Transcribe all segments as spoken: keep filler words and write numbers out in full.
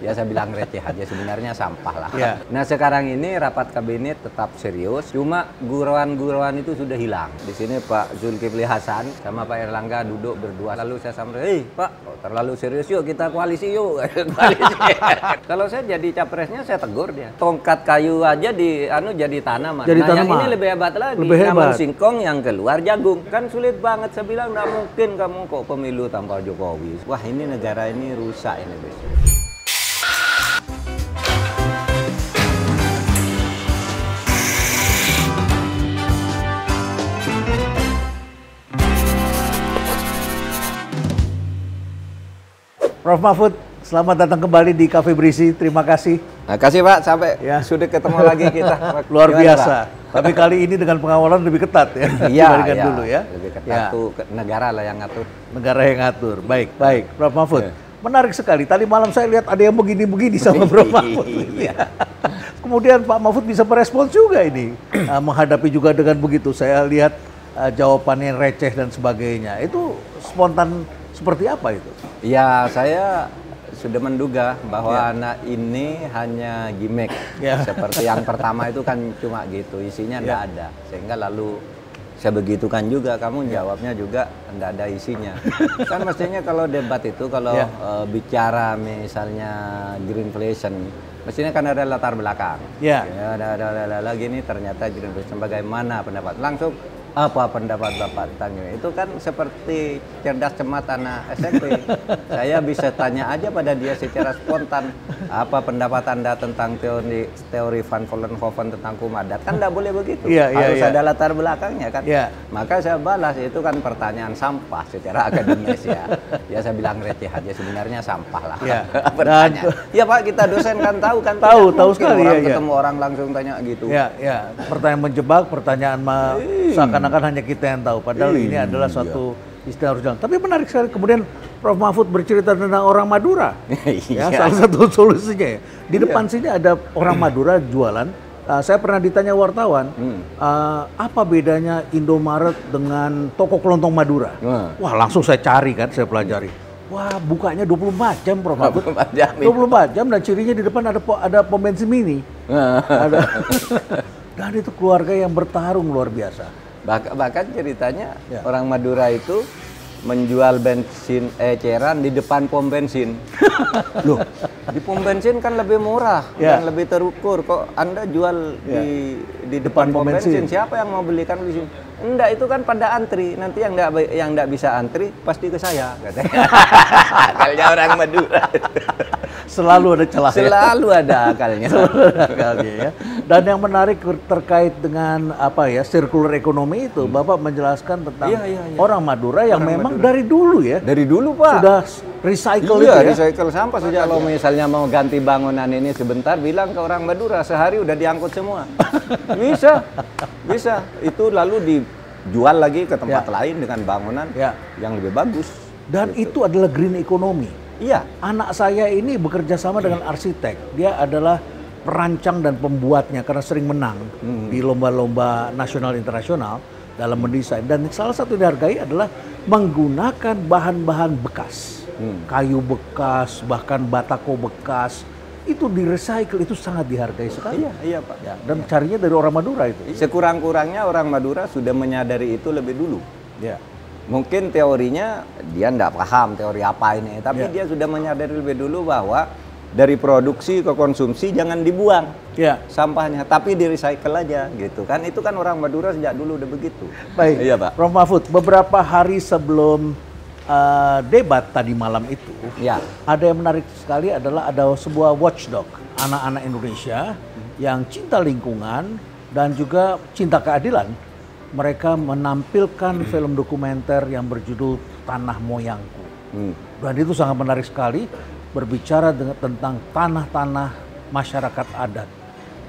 Ya saya bilang receh aja, sebenarnya sampah lah. Yeah. Nah sekarang ini rapat kabinet tetap serius, cuma guruan-guruan itu sudah hilang. Di sini Pak Zulkifli Hasan sama Pak Airlangga duduk berdua. Lalu saya samperin, "Hei Pak, oh, terlalu serius, yuk kita koalisi yuk." Koalisi. Kalau saya jadi capresnya saya tegur dia. Tongkat kayu aja di anu jadi tanaman. Jadi nah, tanaman. Yang ini lebih hebat lagi. Lebih hebat. Namun singkong yang keluar jagung. Kan sulit banget, saya bilang nggak mungkin kamu kok pemilu tanpa Jokowi. Wah ini negara ini rusak ini besok. Prof Mahfud, selamat datang kembali di Cafe Berisi. Terima kasih. Terima kasih Pak, sampai ya. Sudah ketemu lagi kita. Luar gimana, biasa. Pak? Tapi kali ini dengan pengawalan lebih ketat ya. Iya, ya. Dulu ya. Lebih ketat ya. Tuh, negara lah yang ngatur. Negara yang ngatur. Baik, baik. Prof Mahfud, ya. Menarik sekali. Tadi malam saya lihat ada yang begini-begini sama Prof Mahfud. Ya. Kemudian Pak Mahfud bisa merespons juga ini. uh, menghadapi juga dengan begitu. Saya lihat uh, jawabannya receh dan sebagainya. Itu spontan seperti apa itu? Ya, saya sudah menduga bahwa ya. Anak ini hanya gimmick. Ya. Seperti yang pertama itu kan cuma gitu, isinya enggak ya. Ada. Sehingga lalu saya begitukan juga, kamu ya. Jawabnya juga enggak ada isinya. Kan mestinya kalau debat itu, kalau ya. uh, bicara misalnya greenflation, mestinya kan ada latar belakang. Ya. Ya ada, ada, ada lagi nih ternyata greenflation bagaimana pendapat. Langsung apa pendapat Bapak tanya itu kan seperti cerdas cermat anak S M P. Saya bisa tanya aja pada dia secara spontan, apa pendapat Anda tentang teori teori Van Vollenhoven tentang kumadat? Kan tidak boleh begitu, yeah, yeah, harus yeah. ada latar belakangnya kan. Yeah. Maka saya balas itu kan pertanyaan sampah secara akademis ya. Ya saya bilang receh aja, sebenarnya sampah lah. Yeah. Bertanya. Ya Pak, kita dosen kan tahu kan. Tahu tahu sekali. Orang yeah, ketemu yeah. orang langsung tanya gitu. Ya yeah, ya. Yeah. Pertanyaan menjebak, pertanyaan ma seakan akan hanya kita yang tahu, padahal hmm, ini adalah suatu iya. istilah harus jalan. Tapi menarik sekali kemudian Prof Mahfud bercerita tentang orang Madura. Ya, salah satu solusinya ya. Di iya. depan sini ada orang Madura jualan. Uh, saya pernah ditanya wartawan, hmm. uh, apa bedanya Indomaret dengan toko kelontong Madura? Hmm. Wah langsung saya cari kan, saya pelajari. Wah bukanya dua puluh empat jam Prof Mahfud. dua puluh empat jam dan cirinya di depan ada ada pom bensin mini. ada. Dan itu keluarga yang bertarung luar biasa. Bahkan, bahkan ceritanya ya. Orang Madura itu menjual bensin eh, cairan di depan pom bensin. Loh, di pom bensin kan lebih murah ya. Dan lebih terukur. Kok Anda jual ya. di di depan, depan pom bensin? bensin? Siapa yang mau belikan di sini? Enggak, itu kan pada antri. Nanti yang enggak yang enggak bisa antri pasti ke saya katanya. Akalnya orang Madura. Selalu ada celah. Selalu ya. ada akalnya. Selalu ada akalnya ya. Dan yang menarik terkait dengan apa ya, circular ekonomi itu, hmm. Bapak menjelaskan tentang iya, iya, iya. orang Madura yang orang memang Madura. dari dulu ya. Dari dulu, Pak. Sudah recycle iya, itu ya. recycle sampah sejak kalau misalnya mau ganti bangunan ini sebentar bilang ke orang Madura sehari udah diangkut semua. Bisa. Bisa. Itu lalu dijual lagi ke tempat ya. Lain dengan bangunan ya. Yang lebih bagus. Dan gitu. Itu adalah green economy. Iya, anak saya ini bekerja sama dengan arsitek. Dia adalah perancang dan pembuatnya karena sering menang hmm. di lomba-lomba nasional internasional dalam mendesain. Dan salah satu yang dihargai adalah menggunakan bahan-bahan bekas, hmm. kayu bekas, bahkan batako bekas. Itu di recycle, itu sangat dihargai sekali. Iya, iya Pak. Ya, dan carinya dari orang Madura itu. Sekurang-kurangnya orang Madura sudah menyadari itu lebih dulu. Ya. Mungkin teorinya dia tidak paham teori apa ini, tapi yeah. dia sudah menyadari lebih dulu bahwa dari produksi ke konsumsi jangan dibuang yeah. sampahnya, tapi di recycle aja gitu kan. Itu kan orang Madura sejak dulu udah begitu. Baik, iya, Pak. Prof Mahfud, beberapa hari sebelum uh, debat tadi malam itu, yeah. ada yang menarik sekali adalah ada sebuah watchdog anak-anak Indonesia hmm. yang cinta lingkungan dan juga cinta keadilan. Mereka menampilkan hmm. film dokumenter yang berjudul Tanah Moyangku. Hmm. Dan itu sangat menarik sekali, berbicara dengan, tentang tanah-tanah masyarakat adat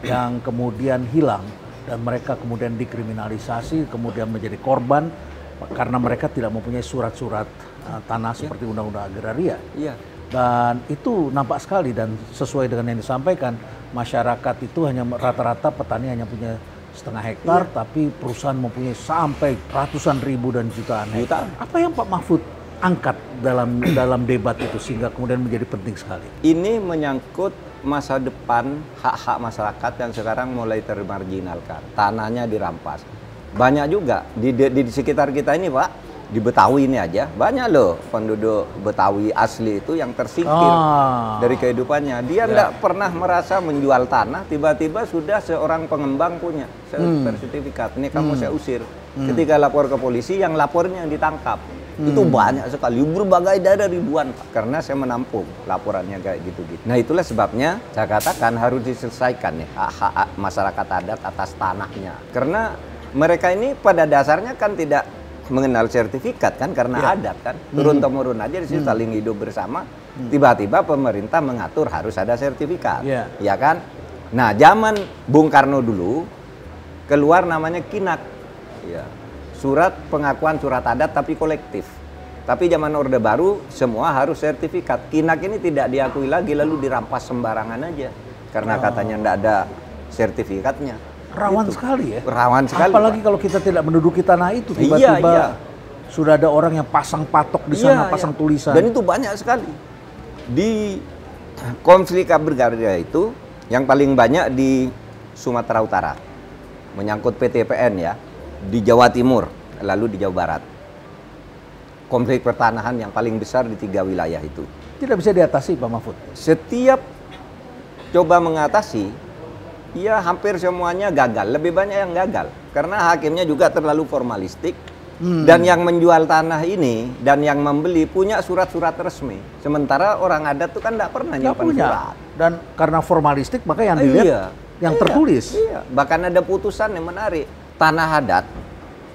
yang kemudian hilang dan mereka kemudian dikriminalisasi, kemudian menjadi korban karena mereka tidak mempunyai surat-surat uh, tanah seperti Undang-Undang Agraria. Iya. Dan itu nampak sekali dan sesuai dengan yang disampaikan, masyarakat itu hanya rata-rata petani hanya punya setengah hektar, iya. tapi perusahaan mempunyai sampai ratusan ribu dan jutaan hektar. Jutaan. Apa yang Pak Mahfud angkat dalam dalam debat itu sehingga kemudian menjadi penting sekali. Ini menyangkut masa depan hak-hak masyarakat yang sekarang mulai termarginalkan. Tanahnya dirampas. Banyak juga di, di, di sekitar kita ini, Pak. Di Betawi ini aja, banyak loh penduduk Betawi asli itu yang tersingkir oh. dari kehidupannya. Dia tidak ya. pernah merasa menjual tanah, tiba-tiba sudah seorang pengembang punya. Saya hmm. bersertifikat, ini kamu hmm. saya usir. Hmm. Ketika lapor ke polisi, yang lapornya yang ditangkap. Hmm. Itu banyak sekali, berbagai daerah ribuan. Karena saya menampung laporannya kayak gitu-gitu. Nah itulah sebabnya saya katakan harus diselesaikan nih hak-hak masyarakat adat atas tanahnya. Karena mereka ini pada dasarnya kan tidak mengenal sertifikat kan karena ya. adat kan turun-temurun aja di situ hmm. saling hidup bersama, tiba-tiba pemerintah mengatur harus ada sertifikat ya. ya kan. Nah zaman Bung Karno dulu keluar namanya kinak ya. surat pengakuan surat adat tapi kolektif. Tapi zaman Orde Baru semua harus sertifikat. Kinak ini tidak diakui lagi lalu dirampas sembarangan aja karena oh. katanya tidak ada sertifikatnya. Rawan itu. sekali ya. Rawan sekali. Apalagi Pak. Kalau kita tidak menduduki tanah itu tiba-tiba iya, iya. sudah ada orang yang pasang patok di sana, iya, pasang iya. tulisan. Dan itu banyak sekali. Di konflik agraria itu yang paling banyak di Sumatera Utara. Menyangkut P T P N ya. Di Jawa Timur, lalu di Jawa Barat. Konflik pertanahan yang paling besar di tiga wilayah itu. Tidak bisa diatasi Pak Mahfud. Setiap coba mengatasi ya hampir semuanya gagal, lebih banyak yang gagal karena hakimnya juga terlalu formalistik hmm. dan yang menjual tanah ini dan yang membeli punya surat-surat resmi. Sementara orang adat itu kan tidak pernah nyimpan surat. Dan karena formalistik maka yang dilihat iya. yang iya. tertulis. Iya. Bahkan ada putusan yang menarik, tanah adat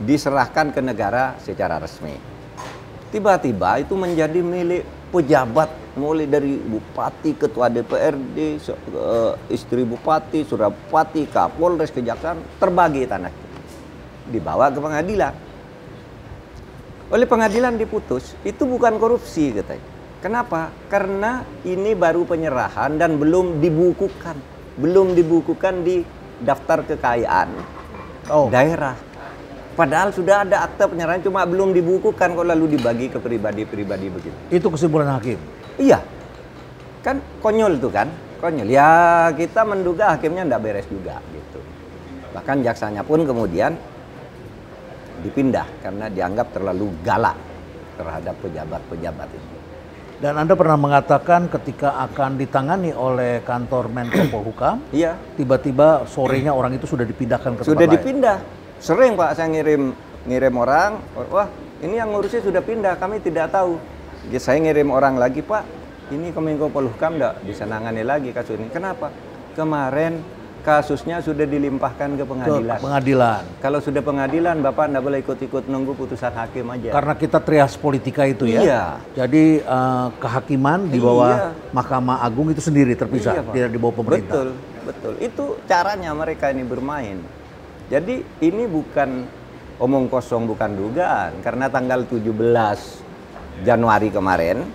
diserahkan ke negara secara resmi. Tiba-tiba itu menjadi milik pejabat. Mulai dari bupati, ketua D P R D, istri bupati, surat bupati, kapolres, kejaksaan, terbagi tanah. Dibawa ke pengadilan. Oleh pengadilan diputus, itu bukan korupsi katanya. Kenapa? Karena ini baru penyerahan dan belum dibukukan. Belum dibukukan di daftar kekayaan oh. daerah. Padahal sudah ada akta penyerahan, cuma belum dibukukan kok lalu dibagi ke pribadi-pribadi begitu. Itu kesimpulan hakim? Iya, kan konyol itu kan, konyol. Ya kita menduga hakimnya tidak beres juga gitu. Bahkan jaksanya pun kemudian dipindah karena dianggap terlalu galak terhadap pejabat-pejabat itu. Dan Anda pernah mengatakan ketika akan ditangani oleh kantor Menko Polhukam, iya. tiba-tiba sorenya orang itu sudah dipindahkan ke tempat lain. Sudah dipindah, sering Pak saya ngirim ngirim orang, wah ini yang ngurusnya sudah pindah, kami tidak tahu. Saya ngirim orang lagi, Pak, ini Kemenko Polhukam nggak bisa nangani lagi kasus ini. Kenapa? Kemarin kasusnya sudah dilimpahkan ke pengadilan. Pengadilan. Kalau sudah pengadilan, Bapak nggak boleh ikut-ikut nunggu putusan hakim aja. Karena kita trias politika itu ya. Iya. Jadi uh, kehakiman di bawah iya. Mahkamah Agung itu sendiri terpisah, iya, tidak di bawah pemerintah. Betul, betul. Itu caranya mereka ini bermain. Jadi ini bukan omong kosong, bukan dugaan. Karena tanggal tujuh belas Januari kemarin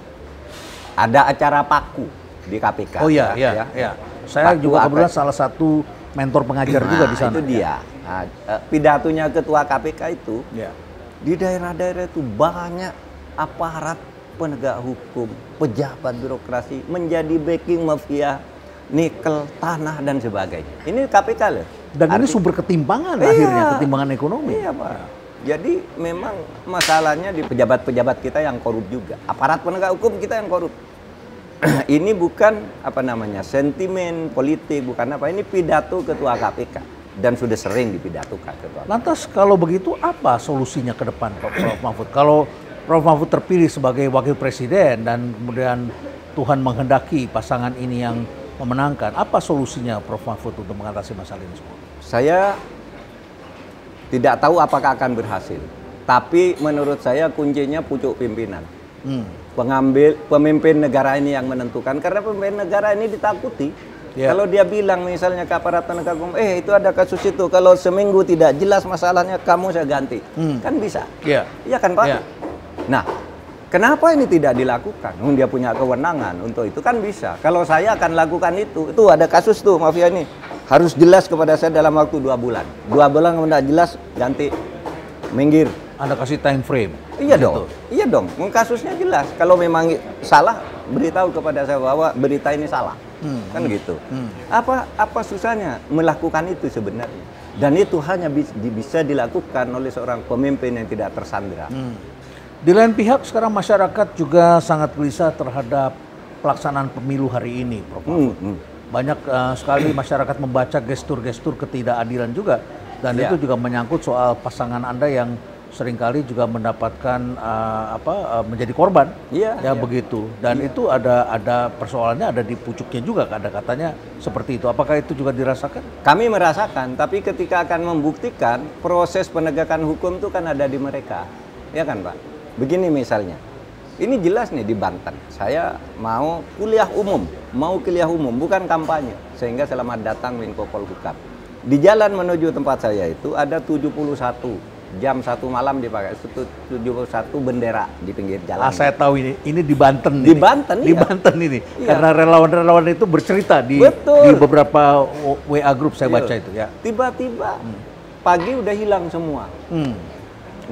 ada acara paku di K P K. Oh iya, iya, ya. iya. Saya paku juga kebetulan salah satu mentor pengajar nah, juga di sana. Itu dia. Nah, pidatonya ketua K P K itu ya. di daerah-daerah itu banyak aparat penegak hukum, pejabat birokrasi menjadi backing mafia, nikel, tanah dan sebagainya. Ini K P K loh. Dan Arti... ini sumber ketimpangan iya. akhirnya, ketimpangan ekonomi. Iya Pak. Jadi memang masalahnya di pejabat-pejabat kita yang korup juga. Aparat penegak hukum kita yang korup. Ini bukan apa namanya sentimen politik, bukan apa. Ini pidato ketua K P K. Dan sudah sering dipidatokan ketua K P K. Lantas kalau begitu apa solusinya ke depan Pak Prof Mahfud? Kalau Prof Mahfud terpilih sebagai wakil presiden dan kemudian Tuhan menghendaki pasangan ini yang memenangkan. Apa solusinya Prof Mahfud untuk mengatasi masalah ini semua? Saya... tidak tahu apakah akan berhasil. Tapi menurut saya kuncinya pucuk pimpinan. Hmm. Pengambil, pemimpin negara ini yang menentukan. Karena pemimpin negara ini ditakuti. Yeah. Kalau dia bilang misalnya ke aparat penegak hukum, eh itu ada kasus itu. Kalau seminggu tidak jelas masalahnya, kamu saya ganti. Hmm. Kan bisa. Iya yeah. kan Pak? Yeah. Nah, kenapa ini tidak dilakukan? Oh, dia punya kewenangan untuk itu kan bisa. Kalau saya akan lakukan itu. Itu ada kasus tuh mafia ini. Harus jelas kepada saya dalam waktu dua bulan. Dua bulan kalau tidak jelas, ganti, minggir. Anda kasih time frame. Iya dong, iya dong. Kasusnya jelas. Kalau memang salah, beritahu kepada saya bahwa berita ini salah. Hmm. Kan gitu. Hmm. Apa apa susahnya melakukan itu sebenarnya? Dan itu hanya bisa dilakukan oleh seorang pemimpin yang tidak tersandera. Hmm. Di lain pihak, sekarang masyarakat juga sangat gelisah terhadap pelaksanaan pemilu hari ini, Prof Mahfud. Hmm. Banyak uh, sekali masyarakat membaca gestur-gestur ketidakadilan juga. Dan ya. Itu juga menyangkut soal pasangan Anda yang seringkali juga mendapatkan uh, apa uh, menjadi korban, ya, ya, ya. Begitu. Dan ya. Itu ada ada persoalannya ada di pucuknya juga, ada katanya seperti itu. Apakah itu juga dirasakan? Kami merasakan, tapi ketika akan membuktikan proses penegakan hukum itu kan ada di mereka, ya kan Pak? Begini misalnya, ini jelas nih di Banten. Saya mau kuliah umum, mau kuliah umum, bukan kampanye. Sehingga selamat datang Kemenko Polhukam. Di jalan menuju tempat saya itu ada tujuh puluh satu jam satu malam dipakai tujuh puluh satu bendera di pinggir jalan. Ah, saya tahu ini, ini di Banten. Di ini. Banten, di iya. Banten ini. Iya. Karena relawan-relawan itu bercerita di, di beberapa W A grup saya iya. baca itu ya. Tiba-tiba hmm. pagi udah hilang semua. Hmm.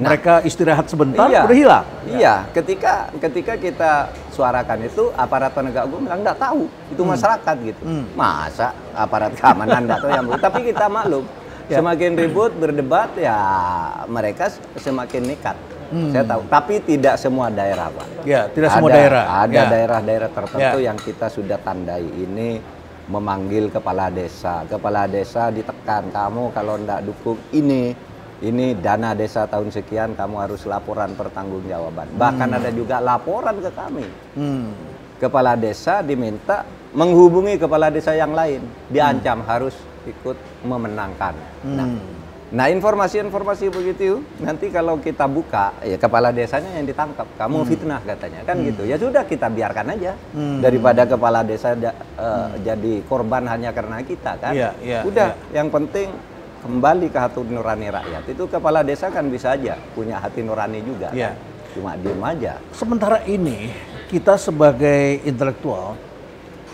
Nah, mereka istirahat sebentar, iya, udah hilang. Iya, ketika ketika kita suarakan itu aparat penegak hukum bilang nggak tahu, itu hmm. masyarakat gitu. Hmm. Masa aparat keamanan nggak tahu yang tapi kita maklum, ya. Semakin ribut berdebat ya mereka semakin nekat. Hmm. Saya tahu, tapi tidak semua daerah, Pak. Ya, tidak ada, semua daerah. Ada daerah-daerah ya. tertentu ya. yang kita sudah tandai ini memanggil kepala desa, kepala desa ditekan kamu kalau nggak dukung ini. Ini dana desa tahun sekian, kamu harus laporan pertanggungjawaban. Bahkan hmm. ada juga laporan ke kami. Hmm. Kepala desa diminta menghubungi kepala desa yang lain. Diancam hmm. harus ikut memenangkan. Hmm. Nah, nah informasi-informasi begitu, nanti kalau kita buka, ya kepala desanya yang ditangkap. Kamu hmm. fitnah katanya, kan hmm. gitu. Ya sudah, kita biarkan aja. Hmm. Daripada kepala desa da, uh, hmm. jadi korban hanya karena kita, kan. Ya, ya, udah, ya. Yang penting kembali ke hati nurani rakyat. Itu kepala desa kan bisa aja punya hati nurani juga ya. Kan? Cuma diem aja. Sementara ini kita sebagai intelektual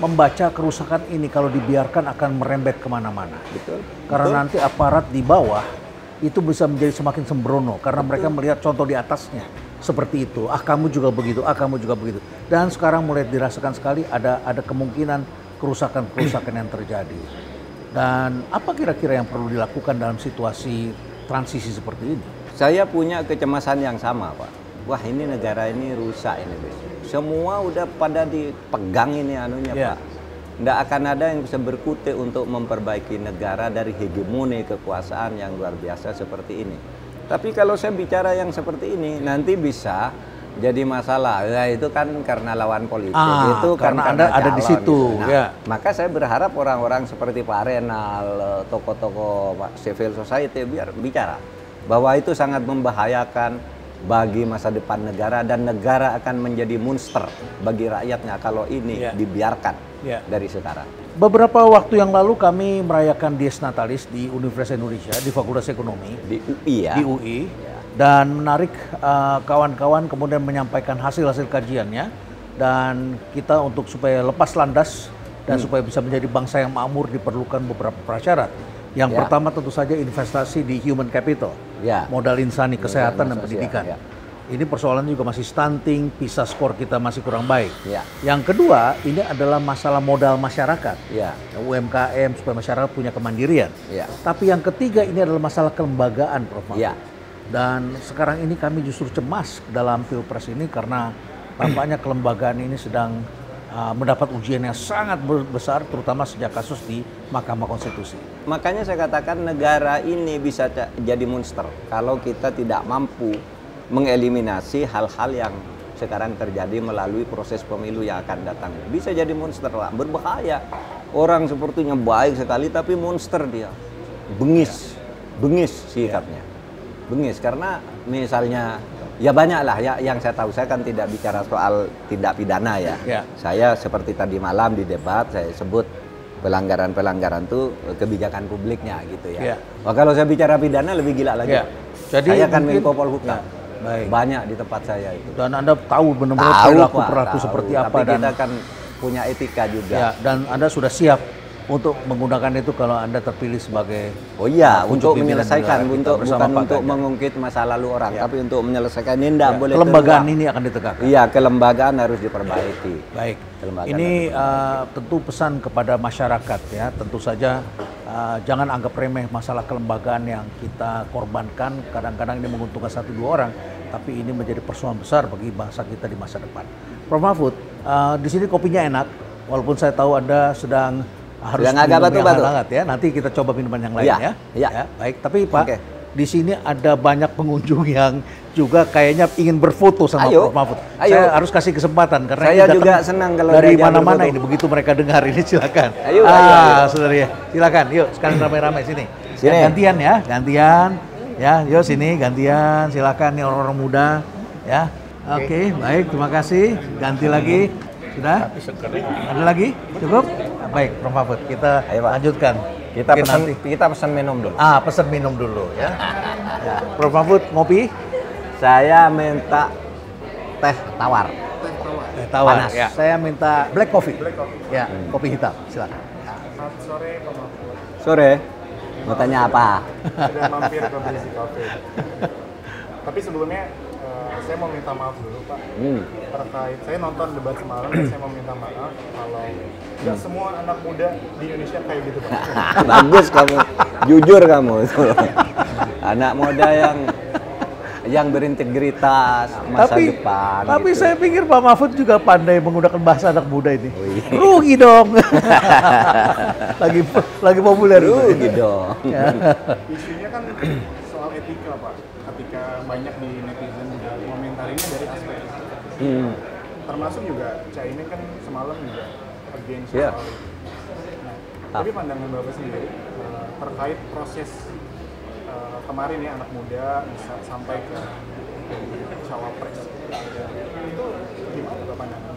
membaca kerusakan ini kalau dibiarkan akan merembet kemana-mana. Betul. Karena Betul. nanti aparat di bawah itu bisa menjadi semakin sembrono karena Betul. mereka melihat contoh di atasnya seperti itu. Ah kamu juga begitu, ah kamu juga begitu. Dan sekarang mulai dirasakan sekali ada ada kemungkinan kerusakan-kerusakan yang terjadi. Dan apa kira-kira yang perlu dilakukan dalam situasi transisi seperti ini? Saya punya kecemasan yang sama, Pak. Wah, ini negara ini rusak ini, Pak. Semua udah pada dipegang ini anunya, yeah. Pak. Nggak akan ada yang bisa berkutik untuk memperbaiki negara dari hegemoni kekuasaan yang luar biasa seperti ini. Tapi kalau saya bicara yang seperti ini, nanti bisa jadi masalah. Ya, itu kan karena lawan politik. Ah, itu karena, karena Anda ada di situ. Gitu. Nah, yeah. Maka saya berharap orang-orang seperti Pak Renal, tokoh-tokoh Pak Civil Society biar bicara bahwa itu sangat membahayakan bagi masa depan negara dan negara akan menjadi monster bagi rakyatnya kalau ini yeah. dibiarkan yeah. dari sekarang. Beberapa waktu yang lalu kami merayakan Dies Natalis di Universitas Indonesia di Fakultas Ekonomi di U I ya. Di U I. Yeah. Dan menarik kawan-kawan uh, kemudian menyampaikan hasil-hasil kajiannya dan kita untuk supaya lepas landas dan hmm. supaya bisa menjadi bangsa yang makmur diperlukan beberapa prasyarat. Yang ya. Pertama tentu saja investasi di human capital, ya. Modal insani, kesehatan ya, dan pendidikan. Ya. Ini persoalan juga masih stunting, PISA skor kita masih kurang baik. Ya. Yang kedua, ini adalah masalah modal masyarakat. Ya. U M K M supaya masyarakat punya kemandirian. Ya. Tapi yang ketiga ini adalah masalah kelembagaan, Prof. Ya. Dan sekarang ini kami justru cemas dalam Pilpres ini karena tampaknya kelembagaan ini sedang uh, mendapat ujian yang sangat besar, terutama sejak kasus di Mahkamah Konstitusi. Makanya saya katakan negara ini bisa jadi monster kalau kita tidak mampu mengeliminasi hal-hal yang sekarang terjadi melalui proses pemilu yang akan datang. Bisa jadi monster lah, berbahaya. Orang sepertinya baik sekali tapi monster dia. Bengis, bengis sikapnya. Bengis karena misalnya ya banyaklah ya yang saya tahu, saya kan tidak bicara soal tindak pidana ya. Yeah. Saya seperti tadi malam di debat saya sebut pelanggaran-pelanggaran itu kebijakan publiknya gitu ya. Yeah. Wah, kalau saya bicara pidana lebih gila lagi. Yeah. Jadi saya kan Menko Polhukam. Yeah. Banyak di tempat saya itu. Dan Anda tahu benar-benar perilaku perilaku seperti apa tapi dan kita kan punya etika juga. Yeah. Dan Anda sudah siap untuk menggunakan itu kalau Anda terpilih sebagai oh iya untuk menyelesaikan, untuk bukan untuk mengungkit masa lalu orang, ya. Tapi untuk menyelesaikan ini tidak ya. boleh. Kelembagaan terluka. Ini akan ditegakkan. Iya, kelembagaan harus diperbaiki. Baik. Kelembagaan ini uh, tentu pesan kepada masyarakat ya, tentu saja uh, jangan anggap remeh masalah kelembagaan yang kita korbankan. Kadang-kadang ini menguntungkan satu dua orang, tapi ini menjadi persoalan besar bagi bangsa kita di masa depan. Prof Mahfud, uh, di sini kopinya enak, walaupun saya tahu Anda sedang harus yang agak batu-batu ya. Nanti kita coba minuman yang lain ya. Ya. Ya. ya. Baik, tapi Pak, okay. Di sini ada banyak pengunjung yang juga kayaknya ingin berfoto sama Prof Mahfud. Ayo. Saya harus kasih kesempatan karena saya juga senang kalau dari mana-mana ini begitu mereka dengar ini silakan. Ayo, ah, ayo, ayo. Saudara, silakan. Yuk, sekarang ramai-ramai sini. sini. Ya, gantian ya, gantian. Ya, yuk sini gantian. Silakan nih orang-orang muda ya. Oke, okay. okay, baik, terima kasih. Ganti lagi. Sudah? Ada lagi? Cukup? Baik, Prof Mahfud, kita Ayo, lanjutkan. Kita pesan, kita pesan minum dulu. Ah, pesan minum dulu ya. ya. Prof Mahfud, ngopi? Saya minta teh tawar. Teh tawar. Teh tawar. Panas. Ya. Saya minta black coffee. Black coffee. Ya, hmm. kopi hitam. Silakan. Ya. Sore, Prof Mahfud. Sore. Mau tanya apa? Sudah mampir ke Bisi Cafe. Tapi sebelumnya saya mau minta maaf dulu Pak, hmm. terkait saya nonton debat semalam dan saya mau minta maaf kalau nggak semua anak muda di Indonesia kayak gitu Pak. Bagus kamu, jujur kamu. Anak muda yang yang berintegritas masa tapi, depan. Tapi gitu. Saya pikir Pak Mahfud juga pandai menggunakan bahasa anak muda ini. Oh iya. Rugi dong. lagi lagi populer. Rugi dong. Ya. Isunya kan soal etika Pak, ketika banyak di netizen juga komentarinya dari aspek hmm. termasuk juga Caimin kan semalam juga against yeah. soal nah, tapi pandangan Bapak sendiri uh, terkait proses uh, kemarin ya anak muda bisa sampai ke cawapres itu gimana Bapak pandangan?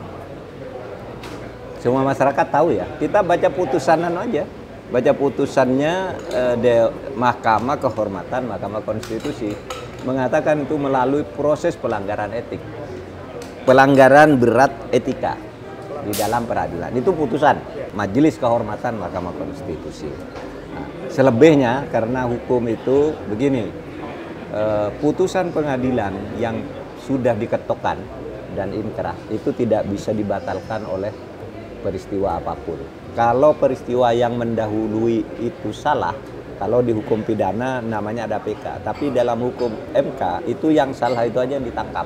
Semua masyarakat tahu ya, kita baca putusanan aja. Baca putusannya eh, de, Mahkamah Kehormatan Mahkamah Konstitusi mengatakan itu melalui proses pelanggaran etik, pelanggaran berat etika di dalam peradilan. Itu putusan Majelis Kehormatan Mahkamah Konstitusi. Nah, selebihnya karena hukum itu begini, eh, putusan pengadilan yang sudah diketokkan dan inkrah itu tidak bisa dibatalkan oleh peristiwa apapun. Kalau peristiwa yang mendahului itu salah, kalau di hukum pidana namanya ada P K, tapi dalam hukum M K itu yang salah itu aja yang ditangkap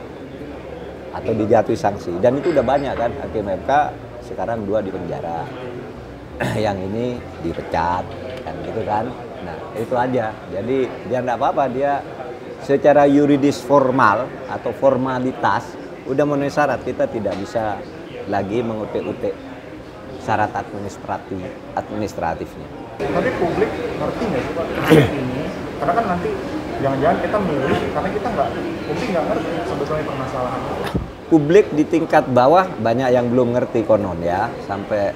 atau dijatuhi sanksi. Dan itu udah banyak kan, hakim M K sekarang dua di penjara, yang ini dipecat, kan gitu kan. Nah itu aja, jadi dia nggak apa-apa, dia secara yuridis formal atau formalitas udah memenuhi syarat, kita tidak bisa lagi mengutik-utik syarat administratif administratifnya. Tapi publik ngerti nggak sih Pak ini? Karena kan nanti jangan-jangan kita milih karena kita nggak, publik nggak ngerti sebetulnya permasalahan. Publik di tingkat bawah banyak yang belum ngerti konon ya sampai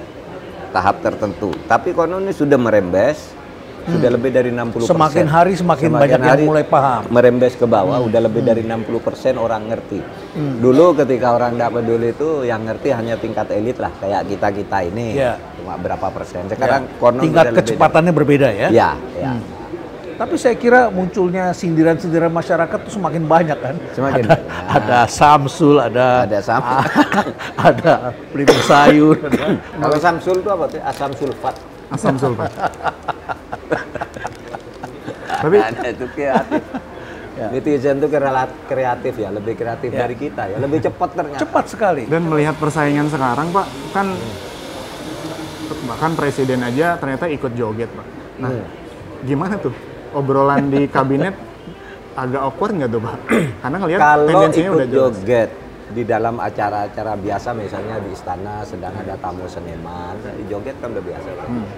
tahap tertentu. Tapi konon ini sudah merembes, hmm. sudah lebih dari enam puluh persen. Semakin hari semakin, semakin banyak hari yang mulai paham. Merembes ke bawah, hmm. udah lebih hmm. dari enam puluh persen orang ngerti. Hmm. Dulu ketika orang nggak peduli itu yang ngerti hanya tingkat elit lah, kayak kita-kita ini yeah. cuma berapa persen. Sekarang yeah. konon tingkat kecepatannya lebih berbeda ya? Ya, ya. Hmm. Tapi saya kira munculnya sindiran-sindiran masyarakat itu semakin banyak kan? Semakin ada, banyak. Ada Samsul, ada ada Samsul, ada Primus Sayur. Kalau Samsul itu apa tuh? Asam sulfat. Asam sulfat. Tapi nah, itu kreatif. Ya. Netizen itu kreatif ya, lebih kreatif ya. Dari kita ya, lebih cepat ternyata. Cepat sekali. Dan melihat persaingan sekarang Pak, kan hmm. bahkan presiden aja ternyata ikut joget Pak. Nah, hmm. gimana tuh obrolan di kabinet agak awkward nggak tuh Pak? Karena ngelihat tendensinya udah joget. joget. Di dalam acara-acara biasa misalnya di istana sedang ada tamu seniman, joget kan udah biasa Pak. Hmm.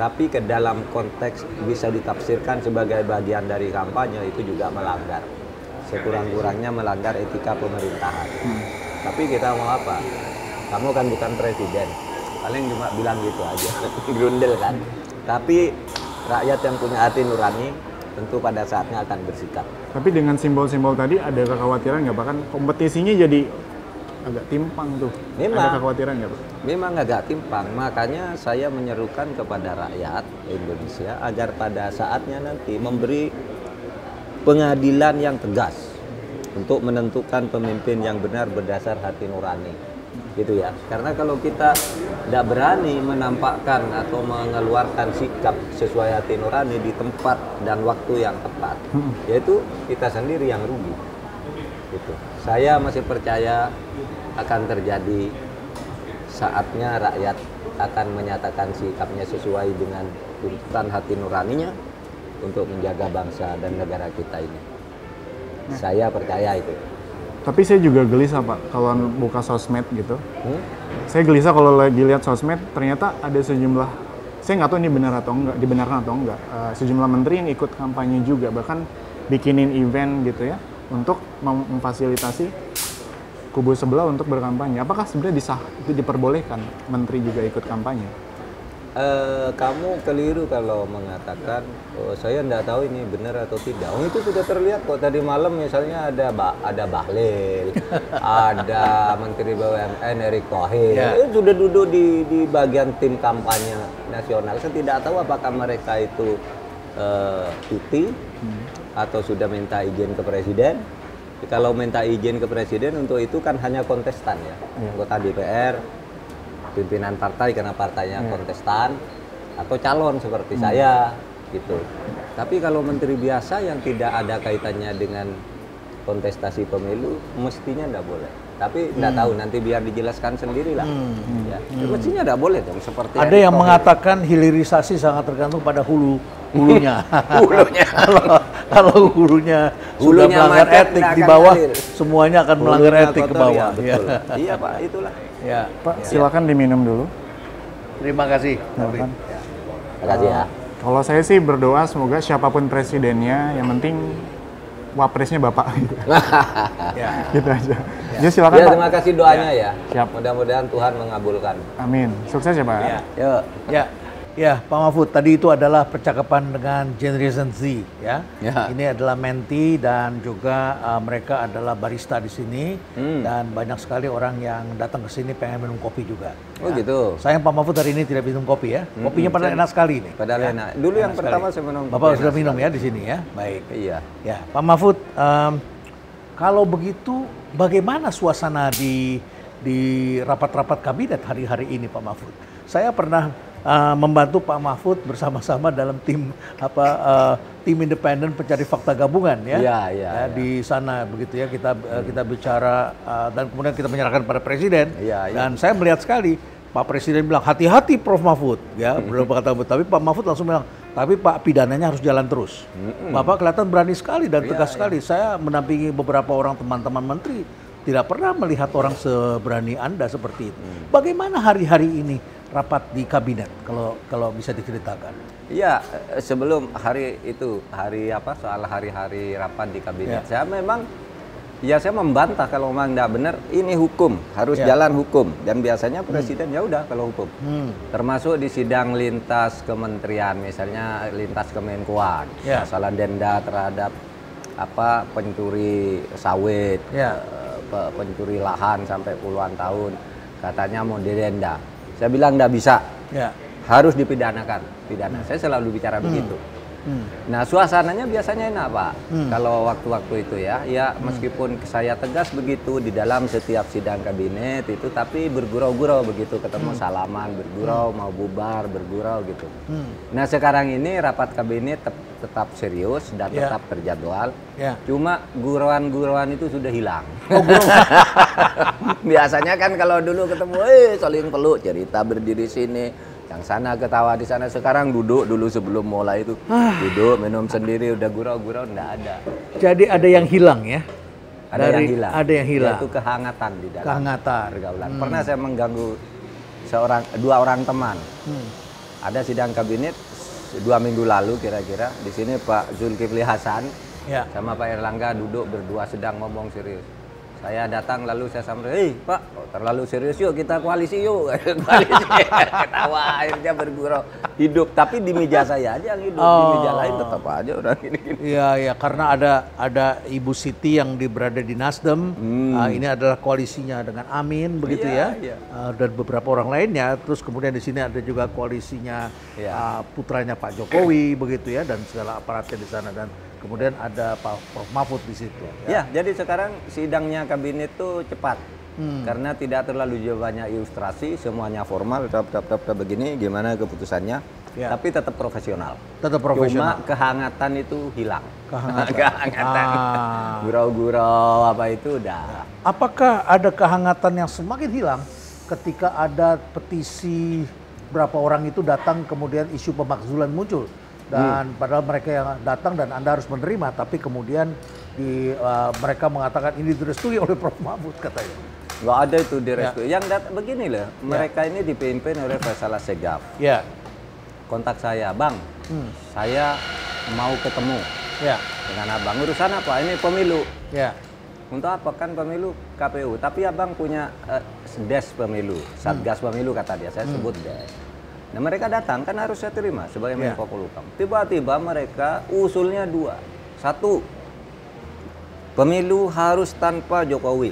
Tapi ke dalam konteks bisa ditafsirkan sebagai bagian dari kampanye itu juga melanggar, sekurang-kurangnya melanggar etika pemerintahan. Hmm. Tapi kita mau apa? Kamu kan bukan presiden, paling cuma bilang gitu aja, grundel kan. Tapi rakyat yang punya hati nurani tentu pada saatnya akan bersikap. Tapi dengan simbol-simbol tadi ada kekhawatiran nggak? Bahkan kompetisinya jadi agak timpang tuh. Memang, ada kekhawatiran nggak, Pak? Memang agak timpang, makanya saya menyerukan kepada rakyat Indonesia agar pada saatnya nanti memberi pengadilan yang tegas untuk menentukan pemimpin yang benar berdasar hati nurani, gitu ya. Karena kalau kita tidak berani menampakkan atau mengeluarkan sikap sesuai hati nurani di tempat dan waktu yang tepat, yaitu kita sendiri yang rugi. Gitu. Saya masih percaya akan terjadi saatnya rakyat akan menyatakan sikapnya sesuai dengan tuntutan hati nuraninya untuk menjaga bangsa dan negara kita ini. Nah. Saya percaya itu. Tapi saya juga gelisah, Pak, kalau buka sosmed gitu. Hmm? Saya gelisah kalau lagi lihat sosmed, ternyata ada sejumlah, saya nggak tahu ini benar atau enggak, dibenarkan atau enggak, uh, sejumlah menteri yang ikut kampanye juga, bahkan bikinin event gitu ya, untuk memfasilitasi kubu sebelah untuk berkampanye. Apakah sebenarnya disah, itu diperbolehkan menteri juga ikut kampanye? Uh, kamu keliru kalau mengatakan, oh, saya nggak tahu ini benar atau tidak. Oh, itu sudah terlihat kok, tadi malam misalnya ada ba ada Bahlil, ada Menteri B U M N Erick Thohir, yeah. eh, sudah duduk di, di bagian tim kampanye nasional. Saya tidak tahu apakah mereka itu uh, cuti, hmm. atau sudah minta izin ke presiden. Kalau minta izin ke presiden untuk itu kan hanya kontestan ya, anggota D P R, pimpinan partai karena partainya kontestan, atau calon seperti saya gitu. Tapi kalau menteri biasa yang tidak ada kaitannya dengan kontestasi pemilu mestinya tidak boleh. Tapi tidak hmm. tahu, nanti biar dijelaskan sendirilah. Hmm. Ya. Ya, mestinya tidak boleh dong seperti. Ada yang COVID. Mengatakan hilirisasi sangat tergantung pada hulu hulunya. hulunya. kalau, kalau hulunya, hulunya sudah melanggar etik di bawah, hadir. Semuanya akan hulunya melanggar etik kotor, ke bawah. Ya, ya. Iya Pak, itulah. Ya. Pak, ya. Silakan diminum dulu. Terima kasih. Terima kasih ya. Uh, kalau saya sih berdoa semoga siapapun presidennya, yang penting wapresnya Bapak gitu. ya. Gitu aja. Ya. Jadi silakan ya, Pak. Terima kasih doanya ya. Ya. Mudah-mudahan Tuhan mengabulkan. Amin. Sukses ya Pak. Ya. Ya. Ya. Ya, Pak Mahfud, tadi itu adalah percakapan dengan Generation Z ya. Ya. Ini adalah menti dan juga uh, mereka adalah barista di sini hmm. dan banyak sekali orang yang datang ke sini pengen minum kopi juga. Oh ya. Gitu. Sayang Pak Mahfud hari ini tidak minum kopi ya. Kopinya hmm. padahal enak sekali nih. Padahal ya. Enak. Dulu enak yang sekali. Pertama saya minum. Bapak sudah minum sekali. Ya di sini ya. Baik. Iya. Ya, Pak Mahfud, um, kalau begitu bagaimana suasana di di rapat-rapat kabinet hari-hari ini Pak Mahfud? Saya pernah uh, membantu Pak Mahfud bersama-sama dalam tim apa uh, tim independen pencari fakta gabungan ya, ya, ya, ya di sana begitu ya kita uh, kita bicara uh, dan kemudian kita menyerahkan pada presiden ya, ya. Dan saya melihat sekali Pak Presiden bilang hati-hati Prof Mahfud ya belum kata tapi Pak Mahfud langsung bilang tapi Pak pidananya harus jalan terus. Bapak kelihatan berani sekali dan tegas ya, sekali. Ya. Saya menampingi beberapa orang teman-teman menteri. Tidak pernah melihat orang seberani Anda seperti itu. Bagaimana hari-hari ini rapat di kabinet? Kalau kalau bisa diceritakan. Iya, sebelum hari itu, hari apa soal hari-hari rapat di kabinet. Ya. Saya memang, ya saya membantah kalau memang tidak benar. Ini hukum, harus ya. Jalan hukum. Dan biasanya presiden hmm. ya udah kalau hukum. Hmm. Termasuk di sidang lintas kementerian, misalnya lintas Kemenkuan, ya. Masalah denda terhadap apa pencuri sawit. Ya. Pencuri lahan sampai puluhan tahun katanya mau didenda. Saya bilang tidak bisa, ya. Harus dipidanakan pidana. Hmm. Saya selalu bicara hmm. begitu. Hmm. Nah suasananya biasanya enak Pak, hmm. kalau waktu-waktu itu ya, ya hmm. meskipun saya tegas begitu di dalam setiap sidang kabinet itu, tapi bergurau-gurau begitu ketemu hmm. salaman, bergurau hmm. mau bubar, bergurau gitu. Hmm. Nah sekarang ini rapat kabinet te tetap serius dan yeah. tetap terjadwal, yeah. cuma gurauan-gurauan itu sudah hilang. Oh, biasanya kan kalau dulu ketemu, eh saling peluk, cerita berdiri sini. Yang sana ketawa di sana sekarang duduk dulu sebelum mulai itu duduk minum sendiri udah gurau-gurau nggak ada. Jadi ada yang hilang ya? Ada Dari, yang hilang. Ada yang hilang. Itu kehangatan di dalam. Kehangatan. Pergaulan. Hmm. Pernah saya mengganggu seorang dua orang teman. Hmm. Ada sidang kabinet dua minggu lalu kira-kira di sini Pak Zulkifli Hasan ya. Sama Pak Airlangga duduk berdua sedang ngomong serius. Saya datang lalu saya samperin, hei Pak, terlalu serius yuk, kita koalisi yuk. Koalisi, ketawa akhirnya bergurau. Hidup, tapi di meja saya aja yang hidup, oh. di meja lain tetap aja orang gini-gini. Iya, iya, karena ada ada Ibu Siti yang di, berada di Nasdem, hmm. uh, ini adalah koalisinya dengan Amin, begitu ya. ya. ya. Uh, dan beberapa orang lainnya, terus kemudian di sini ada juga koalisinya ya. uh, putranya Pak Jokowi, begitu ya, dan segala aparatnya di sana. Dan kemudian ada Pak Prof Mahfud di situ. Ya, ya jadi sekarang sidangnya kabinet itu cepat. Hmm. Karena tidak terlalu banyak ilustrasi, semuanya formal, tap tap tap begini gimana keputusannya. Ya. Tapi tetap profesional. Tetap profesional. Cuma kehangatan itu hilang. Kehangatan. kehangatan. Ah. Gurau-gurau apa itu udah. Apakah ada kehangatan yang semakin hilang ketika ada petisi berapa orang itu datang kemudian isu pemakzulan muncul? Dan hmm. padahal mereka yang datang dan Anda harus menerima, tapi kemudian di, uh, mereka mengatakan ini direstui oleh Prof Mahfud katanya. Nggak ada itu direstui. Ya. Yang datang begini loh, mereka ya. ini dipimpin oleh Faisal Assegaf. Ya. Kontak saya, Bang, hmm. saya mau ketemu ya. dengan Abang. Urusan apa? Ini pemilu. Ya. Untuk apa? Kan pemilu K P U. Tapi Abang punya uh, des pemilu, satgas hmm. pemilu kata dia. Saya hmm. sebut des. Nah mereka datang kan harus saya terima sebagai yeah. Menko Polhukam. Tiba-tiba mereka usulnya dua. Satu, pemilu harus tanpa Jokowi.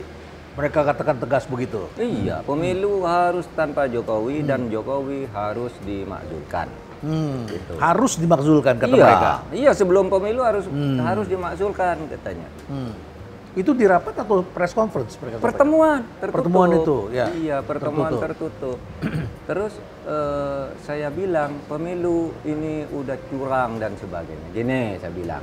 Mereka katakan tegas begitu. Iya, pemilu hmm. harus tanpa Jokowi hmm. dan Jokowi harus dimakzulkan. Hmm. Gitu. Harus dimakzulkan kata iya. mereka. Iya, sebelum pemilu harus hmm. harus dimakzulkan katanya. Hmm. Itu di rapat atau press conference? Pertemuan tertutup. Pertemuan itu, ya. Iya, pertemuan tertutup. tertutup. Terus eh, saya bilang pemilu ini udah curang dan sebagainya. Gini saya bilang,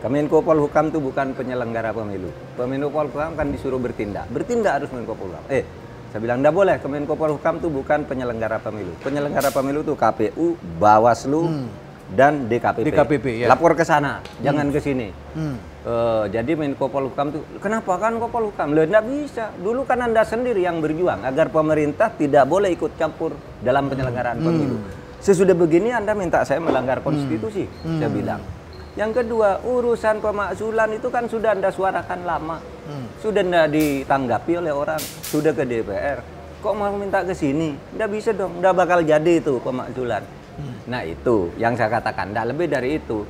Kemenko Polhukam itu bukan penyelenggara pemilu. Pemilu Polhukam kan disuruh bertindak. Bertindak harus Kemenko Polhukam. Eh, saya bilang nggak boleh. Kemenko Polhukam itu bukan penyelenggara pemilu. Penyelenggara pemilu itu K P U, Bawaslu. Hmm. Dan D K P P, D K P P ya. Lapor ke sana, hmm. jangan ke sini. Hmm. Uh, jadi Menko Polhukam itu, kenapa kan Menko Polhukam? Loh, nggak bisa. Dulu kan Anda sendiri yang berjuang agar pemerintah tidak boleh ikut campur dalam penyelenggaraan hmm. pemilu. Sesudah begini Anda minta saya melanggar konstitusi, hmm. saya bilang. Yang kedua, urusan pemakzulan itu kan sudah Anda suarakan lama, hmm. sudah nggak ditanggapi oleh orang, sudah ke D P R. Kok mau minta ke sini? Nggak bisa dong, nggak bakal jadi itu pemakzulan. Nah itu yang saya katakan, tidak lebih dari itu.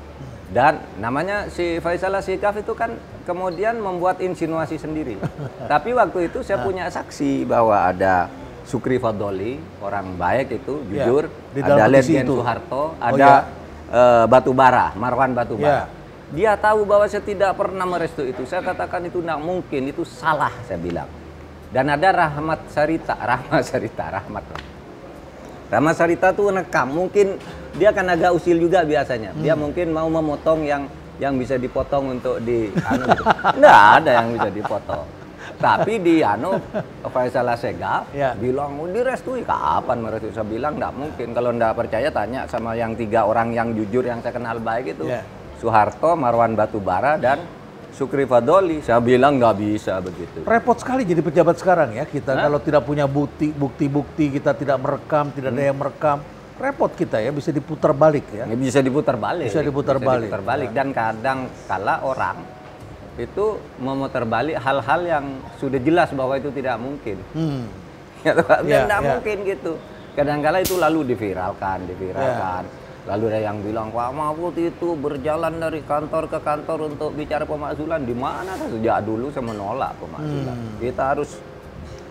Dan namanya si Faisal Assegaf itu kan kemudian membuat insinuasi sendiri. Tapi waktu itu saya punya saksi bahwa ada Sukri Fadoli, orang baik itu, jujur. Ya, ada Letjen Soeharto, ada oh, ya. uh, Batubara, Marwan Batubara. Ya. Dia tahu bahwa saya tidak pernah merestui itu. Saya katakan itu tidak mungkin, itu salah saya bilang. Dan ada Rahmat Sarita, Rahmat Sarita, Rahmat. Rahmat Sarita tuh nekam, mungkin dia kan agak usil juga biasanya. Dia hmm. mungkin mau memotong yang yang bisa dipotong untuk di anu gitu. Nggak ada yang bisa dipotong. Tapi di anu Faisal Assegaf yeah. bilang direstui, kapan merestui? Saya bilang nggak mungkin. Kalau nggak percaya tanya sama yang tiga orang yang jujur yang saya kenal baik itu. Yeah. Soeharto, Marwan Batubara dan Sukri Fadoli. Saya bilang nggak bisa begitu. Repot sekali jadi pejabat sekarang ya kita. Hah? Kalau tidak punya bukti, bukti-bukti kita tidak merekam, tidak hmm. ada yang merekam. Repot kita ya, bisa diputar balik ya. Bisa diputar balik. Bisa diputar bisa balik. Diputar balik. Ya. Dan kadang kala orang itu memutar balik hal-hal yang sudah jelas bahwa itu tidak mungkin. Hmm. Ya, ya, tidak ya. mungkin gitu. Kadang kala itu lalu diviralkan, diviralkan. Ya. Lalu ada yang bilang, Pak Mahfud itu berjalan dari kantor ke kantor untuk bicara pemakzulan. Di mana? Sejak dulu saya menolak pemakzulan. Hmm. Kita harus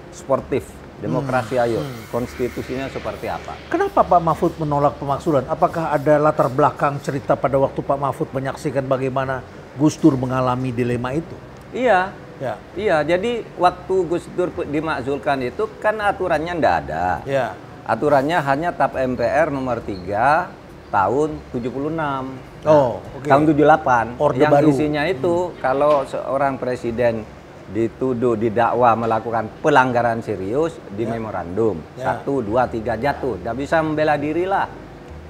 sportif, demokrasi hmm. ayo. Konstitusinya seperti apa? Kenapa Pak Mahfud menolak pemakzulan? Apakah ada latar belakang cerita pada waktu Pak Mahfud menyaksikan bagaimana Gus Dur mengalami dilema itu? Iya. Ya. Iya, jadi waktu Gus Dur dimakzulkan itu kan aturannya nggak ada. Ya. Aturannya hanya T A P M P R nomor tiga. Tahun tujuh puluh enam, oh, okay. tahun tujuh puluh delapan, Orde yang baru. Isinya itu hmm. kalau seorang presiden dituduh, didakwa melakukan pelanggaran serius di yeah. memorandum yeah. satu, dua, tiga jatuh, nggak bisa membela diri lah.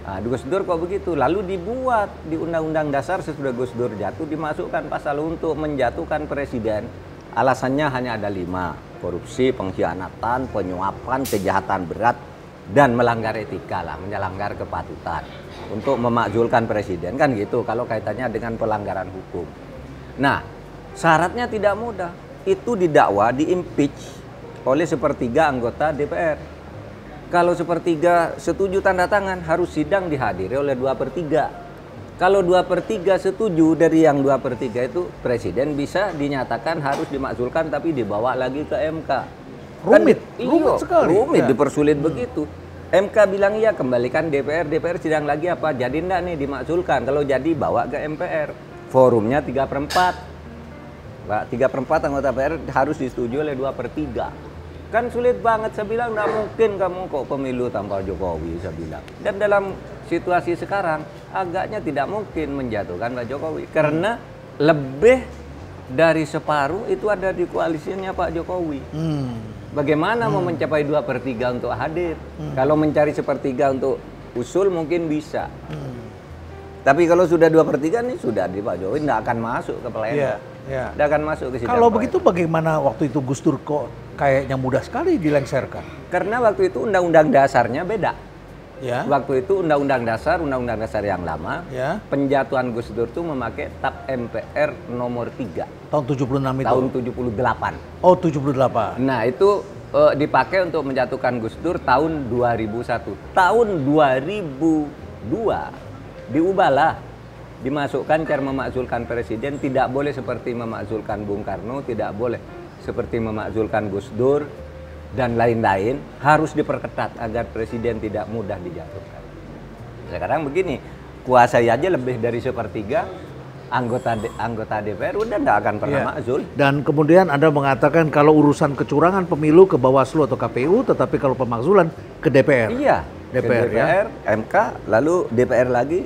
Nah, Gus Dur kok begitu, lalu dibuat di Undang-Undang Dasar sesudah Gus Dur jatuh dimasukkan pasal untuk menjatuhkan presiden, alasannya hanya ada lima, korupsi, pengkhianatan, penyuapan, kejahatan berat. Dan melanggar etika lah, menyelanggar kepatutan untuk memakzulkan presiden kan gitu kalau kaitannya dengan pelanggaran hukum. Nah syaratnya tidak mudah. itu didakwa diimpeach oleh sepertiga anggota D P R. Kalau sepertiga setuju tanda tangan, harus sidang dihadiri oleh dua per tiga. Kalau dua per tiga setuju dari yang dua per tiga itu, presiden bisa dinyatakan harus dimakzulkan tapi dibawa lagi ke M K. Rumit, kan, iyo, rumit sekali. Rumit, ya. dipersulit hmm. begitu. M K bilang iya, kembalikan D P R, D P R sidang lagi apa? Jadi enggak nih dimakzulkan, kalau jadi bawa ke M P R. Forumnya tiga per empat. Nah, tiga per empat anggota D P R harus disetujui oleh dua per tiga. Kan sulit banget, saya bilang nggak mungkin kamu kok pemilu tanpa Jokowi, saya bilang. Dan dalam situasi sekarang agaknya tidak mungkin menjatuhkan Pak Jokowi karena lebih dari separuh itu ada di koalisinya Pak Jokowi. Hmm. Bagaimana hmm. mau mencapai dua per tiga untuk hadir? Hmm. Kalau mencari sepertiga untuk usul mungkin bisa. Hmm. Tapi kalau sudah dua per tiga ini sudah di Pak Jokowi, nggak akan masuk ke pleno. Yeah. Yeah. Nggak akan masuk ke sidang. Kalau begitu bagaimana waktu itu Gus Dur kok kayaknya mudah sekali dilengsarkan? Karena waktu itu undang-undang dasarnya beda. Ya. Waktu itu undang-undang dasar, undang-undang dasar yang lama, ya. penjatuhan Gus Dur itu memakai T A P M P R nomor tiga. Tahun tujuh puluh enam itu? Tahun tujuh puluh delapan. Oh, tujuh puluh delapan. Nah, itu uh, dipakai untuk menjatuhkan Gus Dur tahun dua ribu satu. Tahun dua ribu dua diubahlah. Dimasukkan cara memakzulkan presiden, tidak boleh seperti memakzulkan Bung Karno, tidak boleh seperti memakzulkan Gus Dur dan lain-lain, harus diperketat agar presiden tidak mudah dijatuhkan. Sekarang begini, kuasai aja lebih dari sepertiga anggota anggota D P R udah nggak akan pernah ya. makzul. Dan kemudian Anda mengatakan kalau urusan kecurangan pemilu ke Bawaslu atau K P U, tetapi kalau pemakzulan ke D P R. Iya, D P R, ke D P R ya. M K, lalu D P R lagi,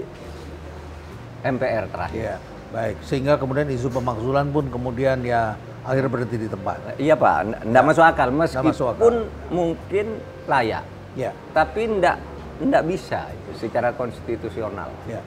M P R terakhir. Iya, baik. Sehingga kemudian isu pemakzulan pun kemudian ya akhirnya berhenti di tempat. Iya Pak, enggak ya. masuk akal meskipun masuk akal. mungkin layak. Ya. Tapi enggak, enggak bisa itu secara konstitusional. Ya.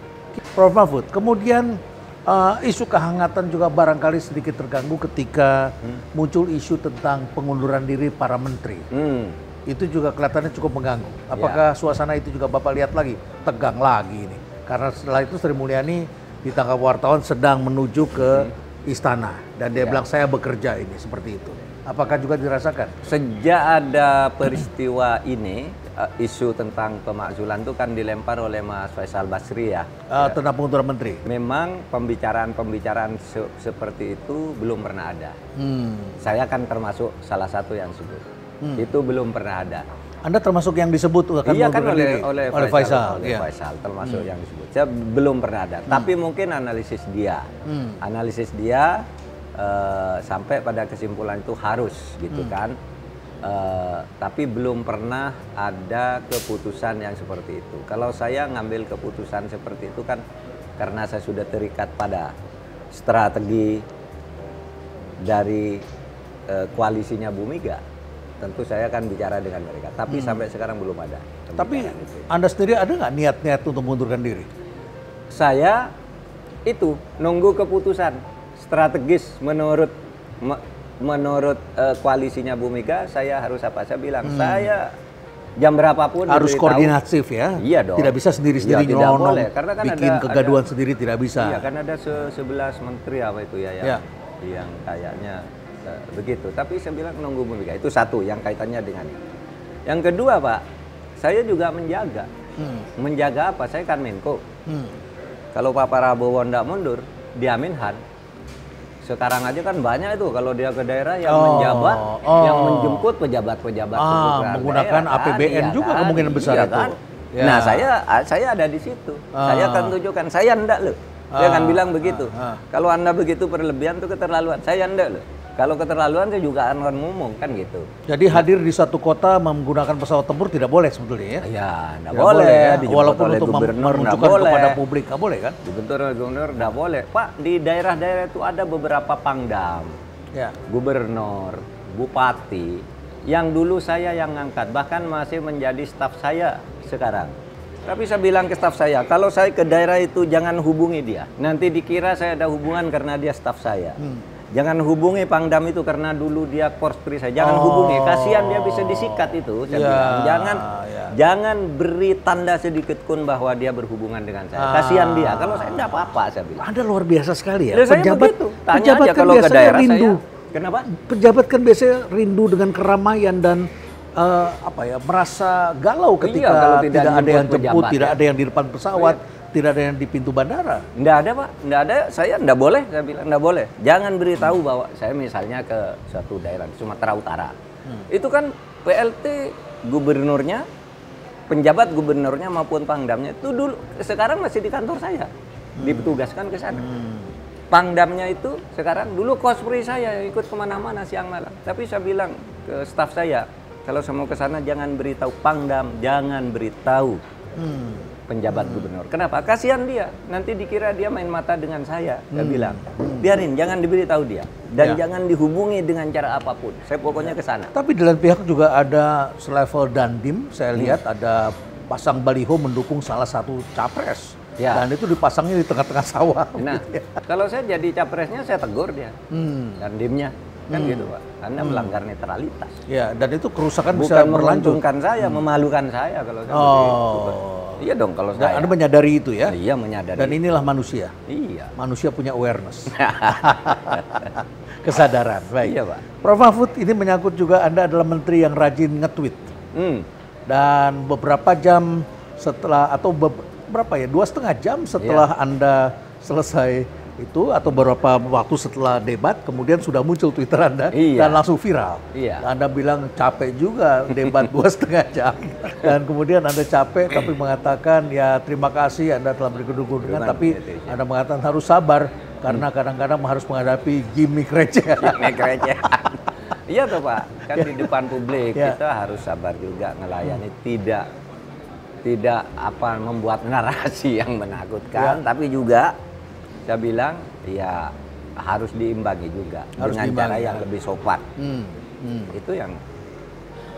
Prof Mahfud, kemudian uh, isu kehangatan juga barangkali sedikit terganggu ketika hmm. muncul isu tentang pengunduran diri para menteri. Hmm. Itu juga kelihatannya cukup mengganggu. Apakah ya. suasana itu juga Bapak lihat lagi? Tegang lagi ini. Karena setelah itu Sri Mulyani ditangkap wartawan sedang menuju ke hmm. istana dan dia ya. bilang saya bekerja ini, seperti itu. Apakah juga dirasakan? Sejak ada peristiwa ini, uh, isu tentang pemakzulan itu kan dilempar oleh Mas Faisal Basri ya. Uh, ya. Tentang pengunduran menteri. Memang pembicaraan-pembicaraan se seperti itu belum pernah ada. Hmm. Saya kan termasuk salah satu yang sebut. Hmm. Itu belum pernah ada. Anda termasuk yang disebut akan iya kan oleh, oleh oleh Faisal, Faisal, oleh iya. Faisal termasuk hmm. yang disebut. Saya belum pernah ada, hmm. tapi mungkin analisis dia, hmm. analisis dia uh, sampai pada kesimpulan itu harus gitu hmm. kan. Uh, tapi belum pernah ada keputusan yang seperti itu. Kalau saya ngambil keputusan seperti itu kan karena saya sudah terikat pada strategi dari uh, koalisinya Bu Mega. Tentu saya akan bicara dengan mereka, tapi hmm. sampai sekarang belum ada. Tapi itu. Anda sendiri ada nggak niat-niat untuk mengundurkan diri? Saya itu nunggu keputusan strategis menurut me, menurut uh, koalisinya Bu Mega. Saya harus apa? Saya bilang hmm. saya jam berapapun harus koordinatif tahu, ya. Iya dong. Tidak bisa sendiri-sendiri ya, tidak boleh. Karena kan bikin ada, kegaduan ada, sendiri tidak bisa. Iya, karena ada sebelas menteri apa itu ya yang, ya. yang kayaknya begitu, tapi saya bilang nunggu Bumega. Itu satu yang kaitannya dengan ini. Yang kedua Pak, saya juga menjaga. Hmm. Menjaga apa? Saya kan Menko. Hmm. Kalau Pak Prabowo tidak mundur, dia Menhan. Sekarang aja kan banyak itu kalau dia ke daerah yang oh, menjabat, oh. yang menjemput pejabat-pejabat. Ah, menggunakan daerah, A P B N kan, juga kan, kemungkinan besar iya, itu. Kan? Ya. Nah saya saya ada di situ. Ah. Saya akan tunjukkan. Saya enggak loh. Dia ah, kan bilang begitu. Ah, ah. Kalau Anda begitu berlebihan itu keterlaluan. Saya enggak loh. Kalau keterlaluan saya juga akan ngomong kan gitu. Jadi hadir di satu kota menggunakan pesawat tempur tidak boleh sebetulnya ya? Ya, tidak boleh. boleh ya. Walaupun untuk menunjukkan kepada publik, tidak boleh kan? Gubernur, gubernur, tidak boleh. Pak, di daerah-daerah itu ada beberapa pangdam, ya. gubernur, bupati, yang dulu saya yang ngangkat, bahkan masih menjadi staf saya sekarang. Tapi saya bilang ke staf saya, kalau saya ke daerah itu jangan hubungi dia. Nanti dikira saya ada hubungan karena dia staf saya. Hmm. Jangan hubungi pangdam itu karena dulu dia korpri saya. Jangan oh. hubungi, kasihan dia bisa disikat itu. Saya yeah. bilang. Jangan, yeah. jangan beri tanda sedikit pun bahwa dia berhubungan dengan saya. Ah. Kasihan dia. Kalau saya tidak apa-apa, saya bilang. Anda luar biasa sekali ya. Penjabat, penjabat kan biasanya rindu. Saya, Kenapa? Pejabat kan biasanya rindu dengan keramaian dan uh, apa ya, merasa galau ketika iya, kalau tidak, tidak ada yang jemput, ya. tidak ada yang di depan pesawat, oh, iya. tidak ada yang di pintu bandara. Nggak ada Pak, nggak ada. Saya nggak boleh, saya bilang nggak boleh. Jangan beritahu bahwa saya misalnya ke suatu daerah Sumatera Utara. Hmm. Itu kan P L T gubernurnya, penjabat gubernurnya maupun pangdamnya itu dulu sekarang masih di kantor saya. Ditugaskan ke sana. Hmm. Pangdamnya itu sekarang, dulu kospri saya ikut kemana-mana siang malam. Tapi saya bilang ke staf saya, kalau saya mau ke sana jangan beritahu pangdam, jangan beritahu hmm. penjabat hmm. gubernur. Kenapa? Kasihan dia. Nanti dikira dia main mata dengan saya. Saya hmm. bilang, biarin, jangan diberitahu dia. Dan ya. jangan dihubungi dengan cara apapun. Saya pokoknya ke sana. Tapi dalam pihak juga ada selevel dandim. Saya lihat hmm. ada pasang baliho mendukung salah satu capres. Ya. Dan itu dipasangnya di tengah-tengah sawah. Nah, gitu ya. Kalau saya jadi capresnya saya tegur dia, hmm. dan dimnya kan hmm. gitu Pak. Anda hmm. melanggar netralitas. Ya, dan itu kerusakan bukan bisa berlanjut. Bukan saya, hmm. memalukan saya kalau saya. Oh, iya dong kalau saya. Anda menyadari itu ya? Iya menyadari. Dan inilah manusia. Iya. Manusia punya awareness, kesadaran. Baik. Iya Pak. Prof Mahfud, ini menyangkut juga Anda adalah menteri yang rajin nge-tweet. Hmm. Dan beberapa jam setelah atau beberapa berapa ya, dua setengah jam setelah yeah. Anda selesai itu atau beberapa waktu setelah debat kemudian sudah muncul Twitter Anda yeah. dan langsung viral. Yeah. Anda bilang capek juga debat dua setengah jam dan kemudian Anda capek tapi mengatakan ya terima kasih Anda telah bergedung-gedung dengan tapi ya, Anda mengatakan harus sabar karena kadang-kadang harus menghadapi gimmick receh. Gimmick receh. Iya tuh Pak, kan yeah. di depan publik yeah. kita harus sabar juga melayani hmm. tidak tidak apa membuat narasi yang menakutkan, ya. Tapi juga saya bilang ya harus diimbangi juga harus dengan diimbangi. Cara yang lebih sopan. Hmm. Hmm. Itu yang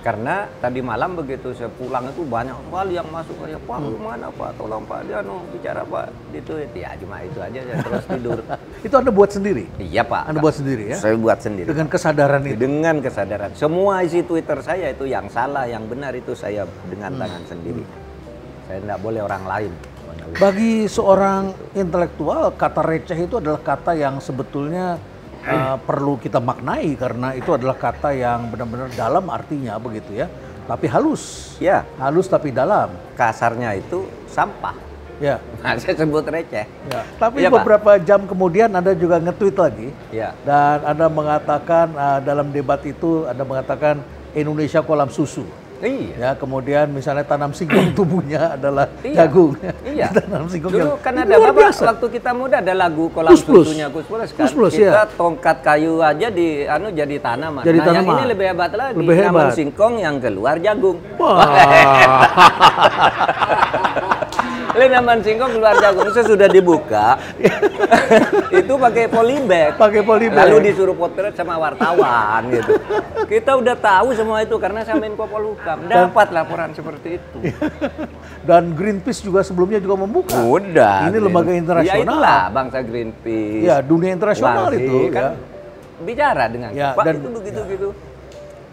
karena tadi malam begitu saya pulang itu banyak kali yang masuk kayak Pak hmm. mana Pak tolong Pak Diano bicara Pak itu ya cuma itu aja saya terus tidur. Itu Anda buat sendiri? Iya Pak. Anda buat sendiri ya? Saya buat sendiri. Dengan kesadaran itu? Dengan kesadaran. Semua isi Twitter saya itu yang salah yang benar itu saya dengan hmm. tangan sendiri. Saya tidak boleh orang lain. Bagi seorang intelektual, kata receh itu adalah kata yang sebetulnya uh, perlu kita maknai karena itu adalah kata yang benar-benar dalam artinya begitu ya. Tapi halus. Ya. Halus tapi dalam. Kasarnya itu sampah. Ya. Nah, saya sebut receh. Ya. Tapi ya, beberapa Pak. Jam kemudian Anda juga nge-tweet lagi. Ya. Dan Anda mengatakan uh, dalam debat itu Anda mengatakan Indonesia kolam susu. Iya. Ya, kemudian misalnya tanam singkong tumbuhnya adalah iya. jagung. Iya. Tanam singkong. Dulu kan ada apa? Waktu kita muda ada lagu kolam susunya Gus Plus kan. Plus, kita ya. Tongkat kayu aja di anu jadi tanaman. Jadi nah, tanaman. Yang ini lebih hebat lagi. Lebih hebat. Tanam singkong yang keluar jagung. Tanaman singkong keluar jagung itu sudah dibuka. Itu pakai polybag. Pakai polybag. Lalu disuruh potret sama wartawan gitu. Kita udah tahu semua itu karena saya Kemenko Polhukam dapat laporan seperti itu. Dan Greenpeace juga sebelumnya juga membuka. Udah. Ini lembaga internasional. Ya itulah bangsa Greenpeace. Ya dunia internasional Lansi, itu kan ya. Bicara dengan ya, Pak dan, itu begitu ya. Gitu.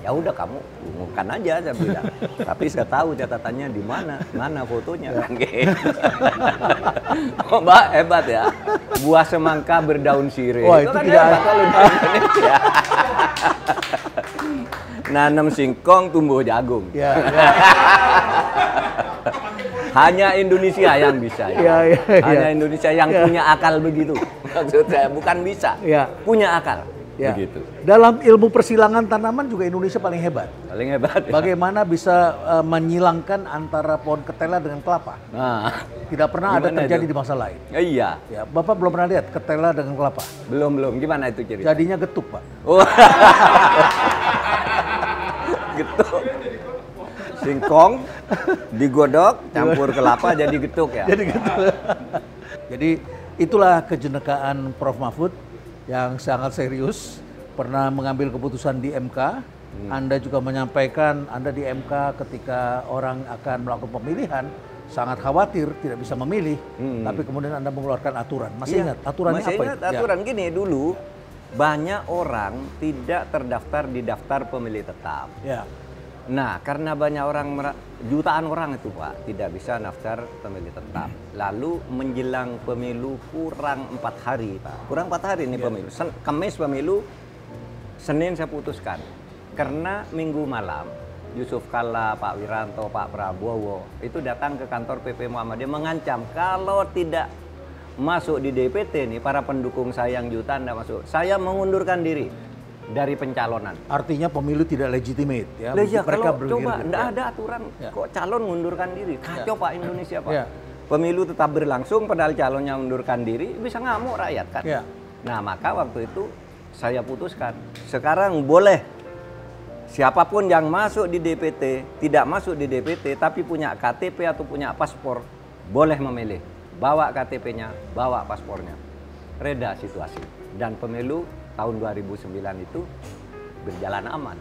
Ya udah kamu umumkan aja saya bilang. Tapi saya tahu catatannya di mana, mana fotonya kan gitu. Oh, Mbak hebat ya. Buah semangka berdaun sirih. Wah, itu, itu kan tidak ada di Indonesia. Nanam singkong tumbuh jagung. Ya, ya. Hanya Indonesia yang bisa ya. Ya, ya, ya. Hanya Indonesia yang ya. Punya akal begitu. Maksud saya bukan bisa, ya. Punya akal. Ya. Begitu. Dalam ilmu persilangan tanaman juga Indonesia paling hebat. Paling hebat. Ya. Bagaimana bisa uh, menyilangkan antara pohon ketela dengan kelapa? Nah, tidak pernah ada terjadi itu? Di masa lain. Ya, iya. Ya, Bapak belum pernah lihat ketela dengan kelapa? Belum belum. Gimana itu cerita? Jadinya getuk Pak. Oh. Getuk. Singkong digodok campur kelapa jadi getuk ya. Jadi getuk. Jadi itulah kejenekaan Prof Mahfud. Yang sangat serius, pernah mengambil keputusan di M K. Hmm. Anda juga menyampaikan Anda di M K ketika orang akan melakukan pemilihan, sangat khawatir tidak bisa memilih, hmm. tapi kemudian Anda mengeluarkan aturan. Masih ya. Ingat aturannya Masih apa? Ingat aturan ya. Gini dulu, banyak orang tidak terdaftar di daftar pemilih tetap. Ya. Nah, karena banyak orang, jutaan orang itu Pak, tidak bisa daftar pemilih tetap. Lalu menjelang pemilu kurang empat hari Pak. Kurang empat hari nih pemilu. Kamis pemilu, Senin saya putuskan, karena Minggu malam Yusuf Kalla, Pak Wiranto, Pak Prabowo itu datang ke kantor P P Muhammadiyah mengancam kalau tidak masuk di D P T nih para pendukung saya yang jutaan tidak masuk, saya mengundurkan diri dari pencalonan. Artinya pemilu tidak legitimate ya? Legitimate, mereka kalau coba tidak ya. Ada aturan ya. Kok calon mengundurkan diri, kacau ya. Pak Indonesia Pak. Ya. Pemilu tetap berlangsung padahal calonnya mengundurkan diri, bisa ngamuk rakyat kan. Ya. Nah maka waktu itu saya putuskan, sekarang boleh siapapun yang masuk di D P T, tidak masuk di D P T tapi punya K T P atau punya paspor, boleh memilih. Bawa K T P-nya, bawa paspornya. Reda situasi. Dan pemilu tahun dua ribu sembilan itu berjalan aman.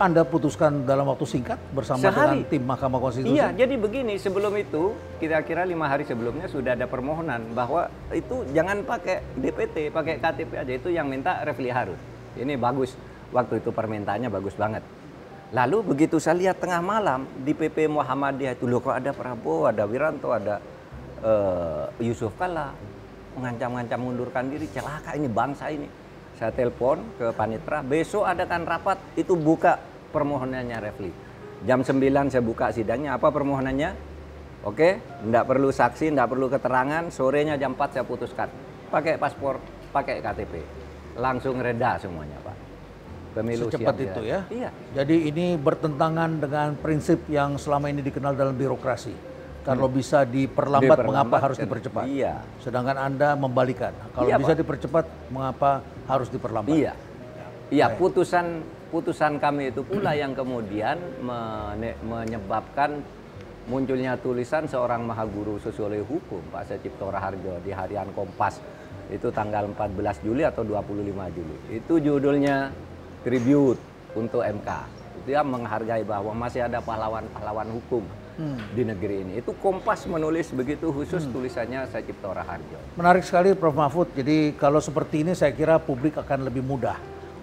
Anda putuskan dalam waktu singkat bersama Sehari. Dengan tim Mahkamah Konstitusi? Iya, jadi begini, sebelum itu kira-kira lima hari sebelumnya sudah ada permohonan bahwa itu jangan pakai D P T, pakai K T P aja. Itu yang minta Refli Harun. Ini bagus, waktu itu permintaannya bagus banget. Lalu begitu saya lihat tengah malam di P P Muhammadiyah itu, loh kok ada Prabowo, ada Wiranto, ada uh, Yusuf Kalla mengancam-ngancam mundurkan diri, celaka ini bangsa ini. Saya telepon ke panitera, besok adakan rapat, itu buka permohonannya Refli. jam sembilan saya buka sidangnya, apa permohonannya? Oke, enggak perlu saksi, enggak perlu keterangan, sorenya jam empat saya putuskan. Pakai paspor, pakai K T P. Langsung reda semuanya Pak. Pemilu secepat itu ya? Iya. Jadi ini bertentangan dengan prinsip yang selama ini dikenal dalam birokrasi. Kalau bisa diperlambat, diperlambat mengapa harus dipercepat? Iya. Sedangkan Anda membalikan. Kalau iya, bisa Pak. Dipercepat, mengapa harus diperlambat? Iya. Iya, putusan putusan kami itu pula yang kemudian menyebabkan munculnya tulisan seorang mahaguru sosiologi hukum, Pak Satjipto Rahardjo di harian Kompas. Itu tanggal empat belas Juli atau dua puluh lima Juli. Itu judulnya Tribute untuk M K. Itu yang menghargai bahwa masih ada pahlawan-pahlawan hukum. Hmm. Di negeri ini. Itu Kompas menulis begitu khusus hmm. tulisannya Satjipto Rahardjo. Menarik sekali Prof Mahfud. Jadi kalau seperti ini saya kira publik akan lebih mudah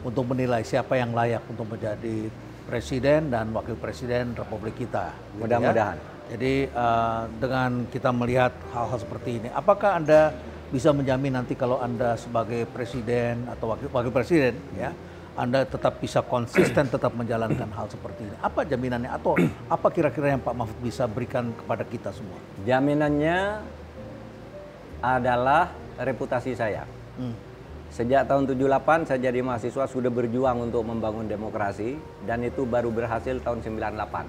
untuk menilai siapa yang layak untuk menjadi presiden dan wakil presiden Republik kita. Mudah-mudahan. Ya? Jadi uh, dengan kita melihat hal-hal seperti ini, apakah Anda bisa menjamin nanti kalau Anda sebagai presiden atau wakil, wakil presiden ya, Anda tetap bisa konsisten, tetap menjalankan hal seperti ini. Apa jaminannya atau apa kira-kira yang Pak Mahfud bisa berikan kepada kita semua? Jaminannya adalah reputasi saya. Hmm. Sejak tahun tujuh puluh delapan saya jadi mahasiswa sudah berjuang untuk membangun demokrasi. Dan itu baru berhasil tahun sembilan puluh delapan.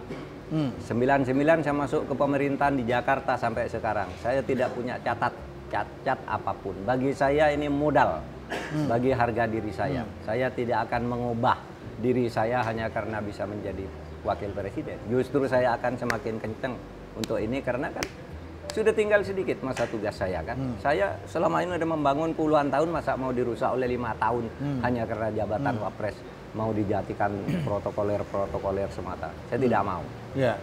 Hmm. sembilan puluh sembilan saya masuk ke pemerintahan di Jakarta sampai sekarang. Saya tidak punya catat-catat apapun. Bagi saya ini modal. Hmm. Bagi harga diri saya. Hmm. Saya tidak akan mengubah diri saya hanya karena bisa menjadi wakil presiden. Justru saya akan semakin kenceng untuk ini karena kan sudah tinggal sedikit masa tugas saya kan. Hmm. Saya selama ini sudah membangun puluhan tahun, masa mau dirusak oleh lima tahun hmm. hanya karena jabatan hmm. wapres mau dijadikan protokoler-protokoler semata. Saya hmm. tidak mau. Ya.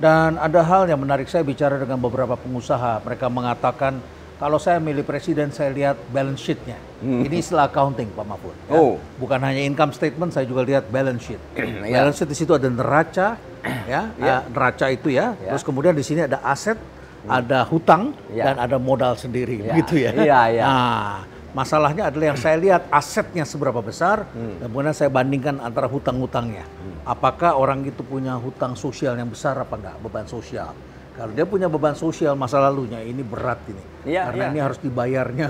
Dan ada hal yang menarik, saya bicara dengan beberapa pengusaha, mereka mengatakan kalau saya milih presiden, saya lihat balance sheet-nya. Hmm. Ini istilah accounting, Pak Mahfud. Ya. Oh. Bukan hanya income statement, saya juga lihat balance sheet. Yeah. Balance sheet di situ ada neraca, ya, yeah. neraca itu ya. Yeah. Terus kemudian di sini ada aset, hmm. ada hutang, yeah. dan ada modal sendiri, yeah. begitu ya. Yeah, yeah. Nah, masalahnya adalah yang saya lihat asetnya seberapa besar, hmm. dan kemudian saya bandingkan antara hutang-hutangnya. Hmm. Apakah orang itu punya hutang sosial yang besar apa enggak, beban sosial? Kalau dia punya beban sosial masa lalunya, ini berat ini. Ya, karena ya. Ini harus dibayarnya,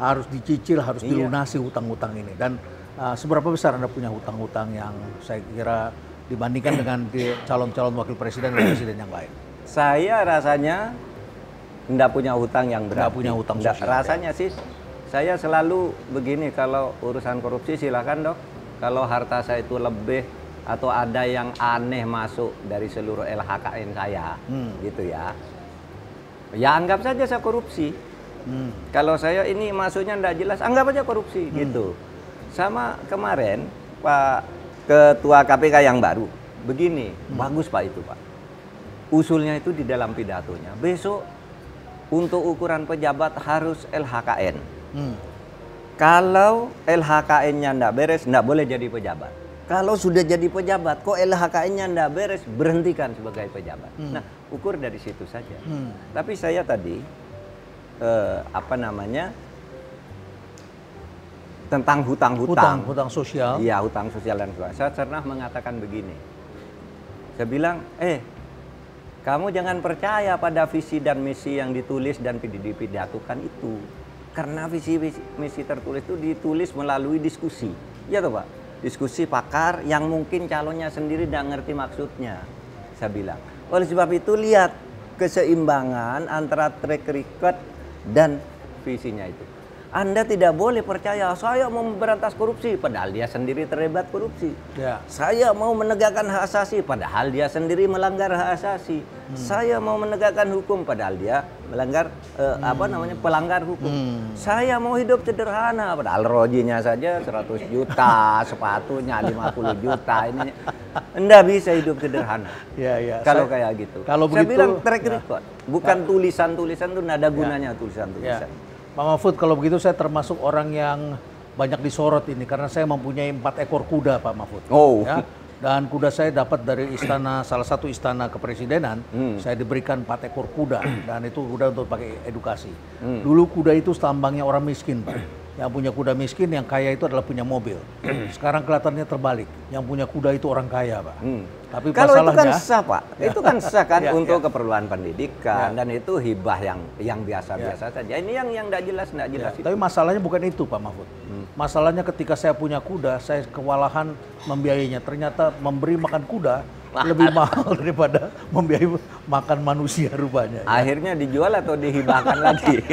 harus dicicil, harus ya. Dilunasi hutang-hutang ini. Dan uh, seberapa besar Anda punya hutang-hutang yang saya kira dibandingkan dengan calon-calon wakil presiden dan presiden yang lain? Saya rasanya tidak punya hutang yang berat. Tidak punya hutang sosial. Nggak, rasanya ya. Sih, saya selalu begini, kalau urusan korupsi silakan dok. Kalau harta saya itu lebih atau ada yang aneh masuk dari seluruh L H K N saya, hmm. gitu ya. Ya anggap saja saya korupsi. Hmm. Kalau saya ini masuknya tidak jelas, anggap aja korupsi, hmm. gitu. Sama kemarin Pak Ketua K P K yang baru, begini, hmm. bagus Pak itu Pak. Usulnya itu di dalam pidatonya. Besok untuk ukuran pejabat harus L H K N. Hmm. Kalau L H K N-nya tidak beres, tidak boleh jadi pejabat. Kalau sudah jadi pejabat, kok L H K N-nya tidak beres, berhentikan sebagai pejabat. Hmm. Nah, ukur dari situ saja. Hmm. Tapi saya tadi, eh, apa namanya, tentang hutang-hutang, hutang sosial. Iya, hutang sosial dan sebagainya. Saya pernah mengatakan begini. Saya bilang, eh, kamu jangan percaya pada visi dan misi yang ditulis dan dipidatukan itu, karena visi misi tertulis itu ditulis melalui diskusi, ya toh Pak. Diskusi pakar yang mungkin calonnya sendiri tidak ngerti maksudnya. Saya bilang. Oleh sebab itu lihat keseimbangan antara track record dan visinya itu. Anda tidak boleh percaya, saya mau memberantas korupsi, padahal dia sendiri terlibat korupsi. Ya. Saya mau menegakkan hak asasi, padahal dia sendiri melanggar hak asasi. Hmm. Saya mau menegakkan hukum, padahal dia melanggar, eh, hmm. apa namanya, pelanggar hukum. Hmm. Saya mau hidup sederhana, padahal rojinya saja seratus juta, sepatunya lima puluh juta. Ini. Anda bisa hidup sederhana. Ya, ya. Kalau saya, kayak gitu. Kalau saya begitu, bilang track record, ya. Bukan tulisan-tulisan ya. Itu nada gunanya tulisan-tulisan. Ya. Pak Mahfud, kalau begitu saya termasuk orang yang banyak disorot ini karena saya mempunyai empat ekor kuda, Pak Mahfud. Oh. Ya, dan kuda saya dapat dari istana, salah satu istana kepresidenan. Hmm. Saya diberikan empat ekor kuda dan itu kuda untuk pakai edukasi. Hmm. Dulu kuda itu tambangnya orang miskin, Pak. Yang punya kuda miskin, yang kaya itu adalah punya mobil. Sekarang kelihatannya terbalik. Yang punya kuda itu orang kaya, Pak. Hmm. Tapi kalau itu kan sah, Pak. Ya. Itu kan sah kan ya, untuk ya. Keperluan pendidikan ya. Dan itu hibah yang yang biasa-biasa ya. Saja. Ini yang yang tidak jelas, tidak jelas. Ya. Itu. Tapi masalahnya bukan itu, Pak Mahfud. Hmm. Masalahnya ketika saya punya kuda, saya kewalahan membiayainya. Ternyata memberi makan kuda lebih mahal daripada membiayai makan manusia rupanya. Ya. Akhirnya dijual atau dihibahkan lagi.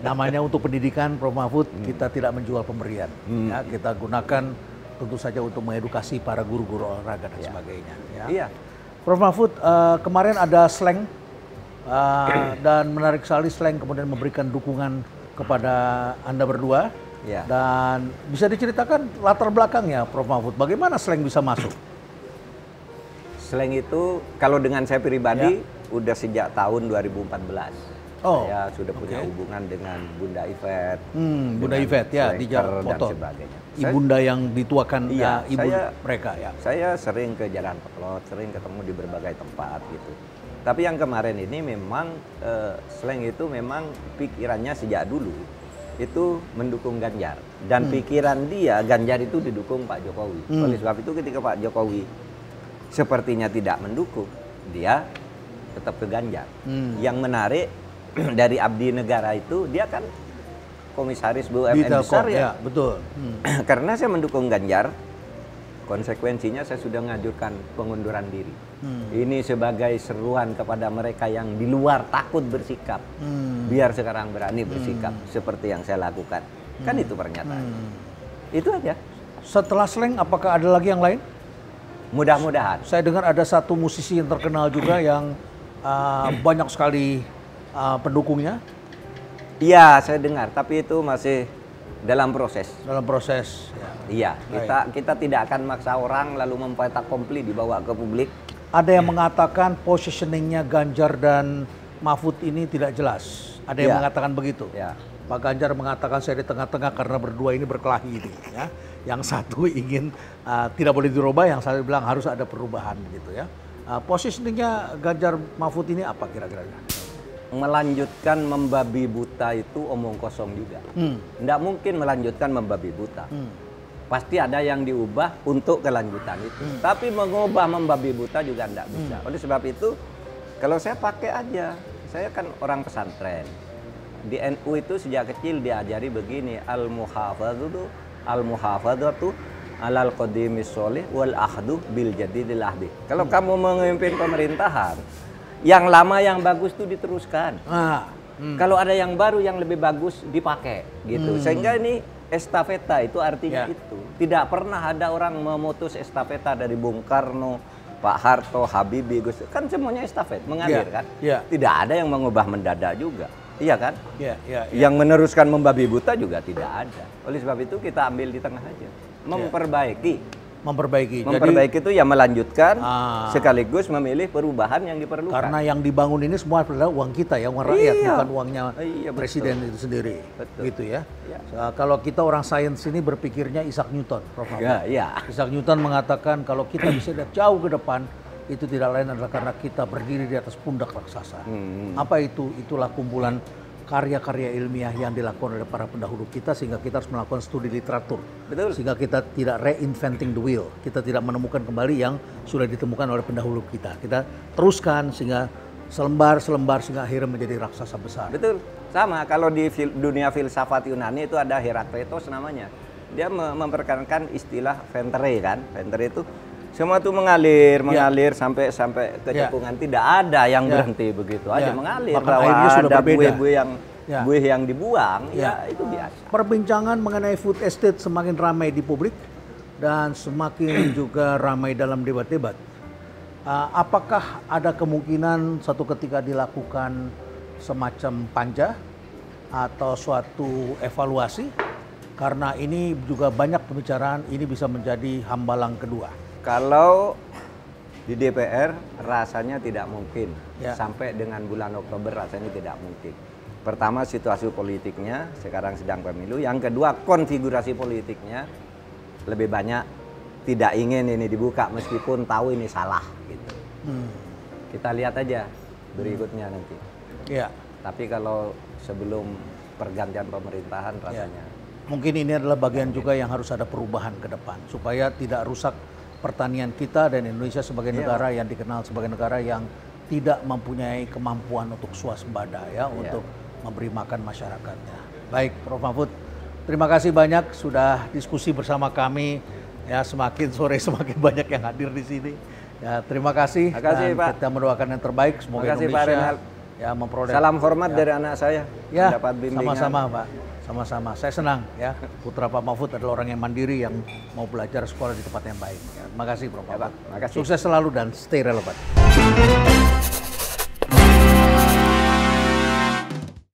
Namanya untuk pendidikan, Prof Mahfud, hmm. kita tidak menjual pemberian. Hmm. Ya, kita gunakan tentu saja untuk mengedukasi para guru-guru olahraga dan ya. Sebagainya. Ya. Iya. Prof Mahfud, uh, kemarin ada Sleng uh, dan menarik sekali Sleng kemudian memberikan dukungan kepada Anda berdua. Ya. Dan bisa diceritakan latar belakangnya, Prof Mahfud, bagaimana Sleng bisa masuk? Sleng itu kalau dengan saya pribadi ya. Udah sejak tahun dua ribu empat belas. Oh. Saya sudah punya okay. hubungan dengan Bunda Ivet. Hmm, Bunda Ivet ya di Jalan Potor. Ibunda yang dituakan iya, ya, ibu saya, mereka ya. Saya sering ke Jalan Potor, sering ketemu di berbagai tempat gitu. Tapi yang kemarin ini memang eh, Sleng itu memang pikirannya sejak dulu itu mendukung Ganjar dan hmm. pikiran dia Ganjar itu didukung Pak Jokowi. Hmm. Oleh sebab itu ketika Pak Jokowi sepertinya tidak mendukung, dia tetap ke Ganjar. Hmm. Yang menarik dari abdi negara itu, dia kan komisaris B U M N besar ya. Ya betul. Hmm. Karena saya mendukung Ganjar, konsekuensinya saya sudah mengajukan pengunduran diri. Hmm. Ini sebagai seruan kepada mereka yang di luar takut bersikap. Hmm. Biar sekarang berani bersikap hmm. seperti yang saya lakukan. Hmm. Kan itu pernyataan. Hmm. Itu aja. Setelah Sleng, apakah ada lagi yang lain? Mudah-mudahan. Saya dengar ada satu musisi yang terkenal juga yang uh, banyak sekali uh, pendukungnya. Iya, saya dengar. Tapi itu masih dalam proses. Dalam proses. Iya. Ya, kita kita tidak akan maksa orang lalu mempetak kompli dibawa ke publik. Ada yang mengatakan positioningnya Ganjar dan Mahfud ini tidak jelas. Ada yang ya. Mengatakan begitu. Ya. Pak Ganjar mengatakan saya di tengah-tengah karena berdua ini berkelahi ini. Ya. Yang satu ingin uh, tidak boleh dirubah, yang satu bilang harus ada perubahan gitu ya. Uh, posisinya Ganjar Mahfud ini apa kira-kira? Melanjutkan membabi buta itu omong kosong juga. Hmm. Nggak mungkin melanjutkan membabi buta. Hmm. Pasti ada yang diubah untuk kelanjutan itu. Hmm. Tapi mengubah membabi buta juga nggak bisa. Hmm. Oleh sebab itu, kalau saya pakai aja, saya kan orang pesantren. Di N U itu sejak kecil diajari begini, al-muhafadzu al-muhafadzatu alal qadimis sholih wal ahdu bil jadidil ahdi. Kalau hmm. kamu memimpin pemerintahan, yang lama yang bagus itu diteruskan. Ah, hmm. Kalau ada yang baru yang lebih bagus dipakai gitu. Hmm. Sehingga ini estafeta itu artinya yeah. itu. Tidak pernah ada orang memutus estafeta dari Bung Karno, Pak Harto, Habibie, Gus Dur. Kan semuanya estafet mengalir yeah. kan. Yeah. Tidak ada yang mengubah mendadak juga. Iya kan? Ya, ya, ya. Yang meneruskan membabi buta juga tidak ada. Oleh sebab itu kita ambil di tengah aja. Memperbaiki. Memperbaiki. Memperbaiki Jadi, itu ya melanjutkan ah, sekaligus memilih perubahan yang diperlukan. Karena yang dibangun ini semua adalah uang kita ya, uang rakyat. Iya. Bukan uangnya iya, presiden itu sendiri. Betul. Gitu ya. Ya. Nah, kalau kita orang sains ini berpikirnya Isaac Newton. Ya, ya. Isaac Newton mengatakan kalau kita bisa lihat jauh ke depan, itu tidak lain adalah karena kita berdiri di atas pundak raksasa. Hmm. Apa itu? Itulah kumpulan karya-karya ilmiah yang dilakukan oleh para pendahulu kita, sehingga kita harus melakukan studi literatur. Betul. Sehingga kita tidak reinventing the wheel, kita tidak menemukan kembali yang sudah ditemukan oleh pendahulu kita. Kita teruskan sehingga selembar-selembar sehingga akhirnya menjadi raksasa besar. Betul, sama kalau di fil dunia filsafat Yunani itu ada Herakleitos namanya. Dia memperkenalkan istilah ventere kan, ventere itu semua itu mengalir, mengalir ya. sampai sampai ke cekungan ya. tidak ada yang ya. berhenti begitu ya. aja mengalir. Maka bahwa ada buih-buih yang ya. buih yang dibuang, ya. ya itu biasa. Perbincangan mengenai food estate semakin ramai di publik dan semakin juga ramai dalam debat-debat. Uh, apakah ada kemungkinan satu ketika dilakukan semacam panja atau suatu evaluasi? Karena ini juga banyak pembicaraan, ini bisa menjadi hambalang kedua. Kalau di D P R rasanya tidak mungkin, ya. sampai dengan bulan Oktober rasanya tidak mungkin. Pertama situasi politiknya, sekarang sedang pemilu. Yang kedua konfigurasi politiknya lebih banyak tidak ingin ini dibuka meskipun tahu ini salah. Gitu. Hmm. Kita lihat aja berikutnya hmm. nanti. Ya. Tapi kalau sebelum pergantian pemerintahan rasanya. Ya. Mungkin ini adalah bagian juga yang harus ada perubahan ke depan supaya tidak rusak pertanian kita dan Indonesia sebagai negara yeah. yang dikenal sebagai negara yang tidak mempunyai kemampuan untuk swasembada ya yeah. untuk memberi makan masyarakatnya. Baik, Prof Mahfud, terima kasih banyak sudah diskusi bersama kami ya, semakin sore semakin banyak yang hadir di sini. Ya, terima kasih. Terima kasih, Pak. Kita mendoakan yang terbaik semoga kasih, Indonesia ya memperoleh. Salam hormat ya. dari anak saya. Ya, sama-sama, Pak. Sama-sama, saya senang ya. Putra Pak Mahfud adalah orang yang mandiri yang mau belajar sekolah di tempat yang baik. Terima kasih Prof Mahfud. Terima kasih. Sukses selalu dan stay relevan.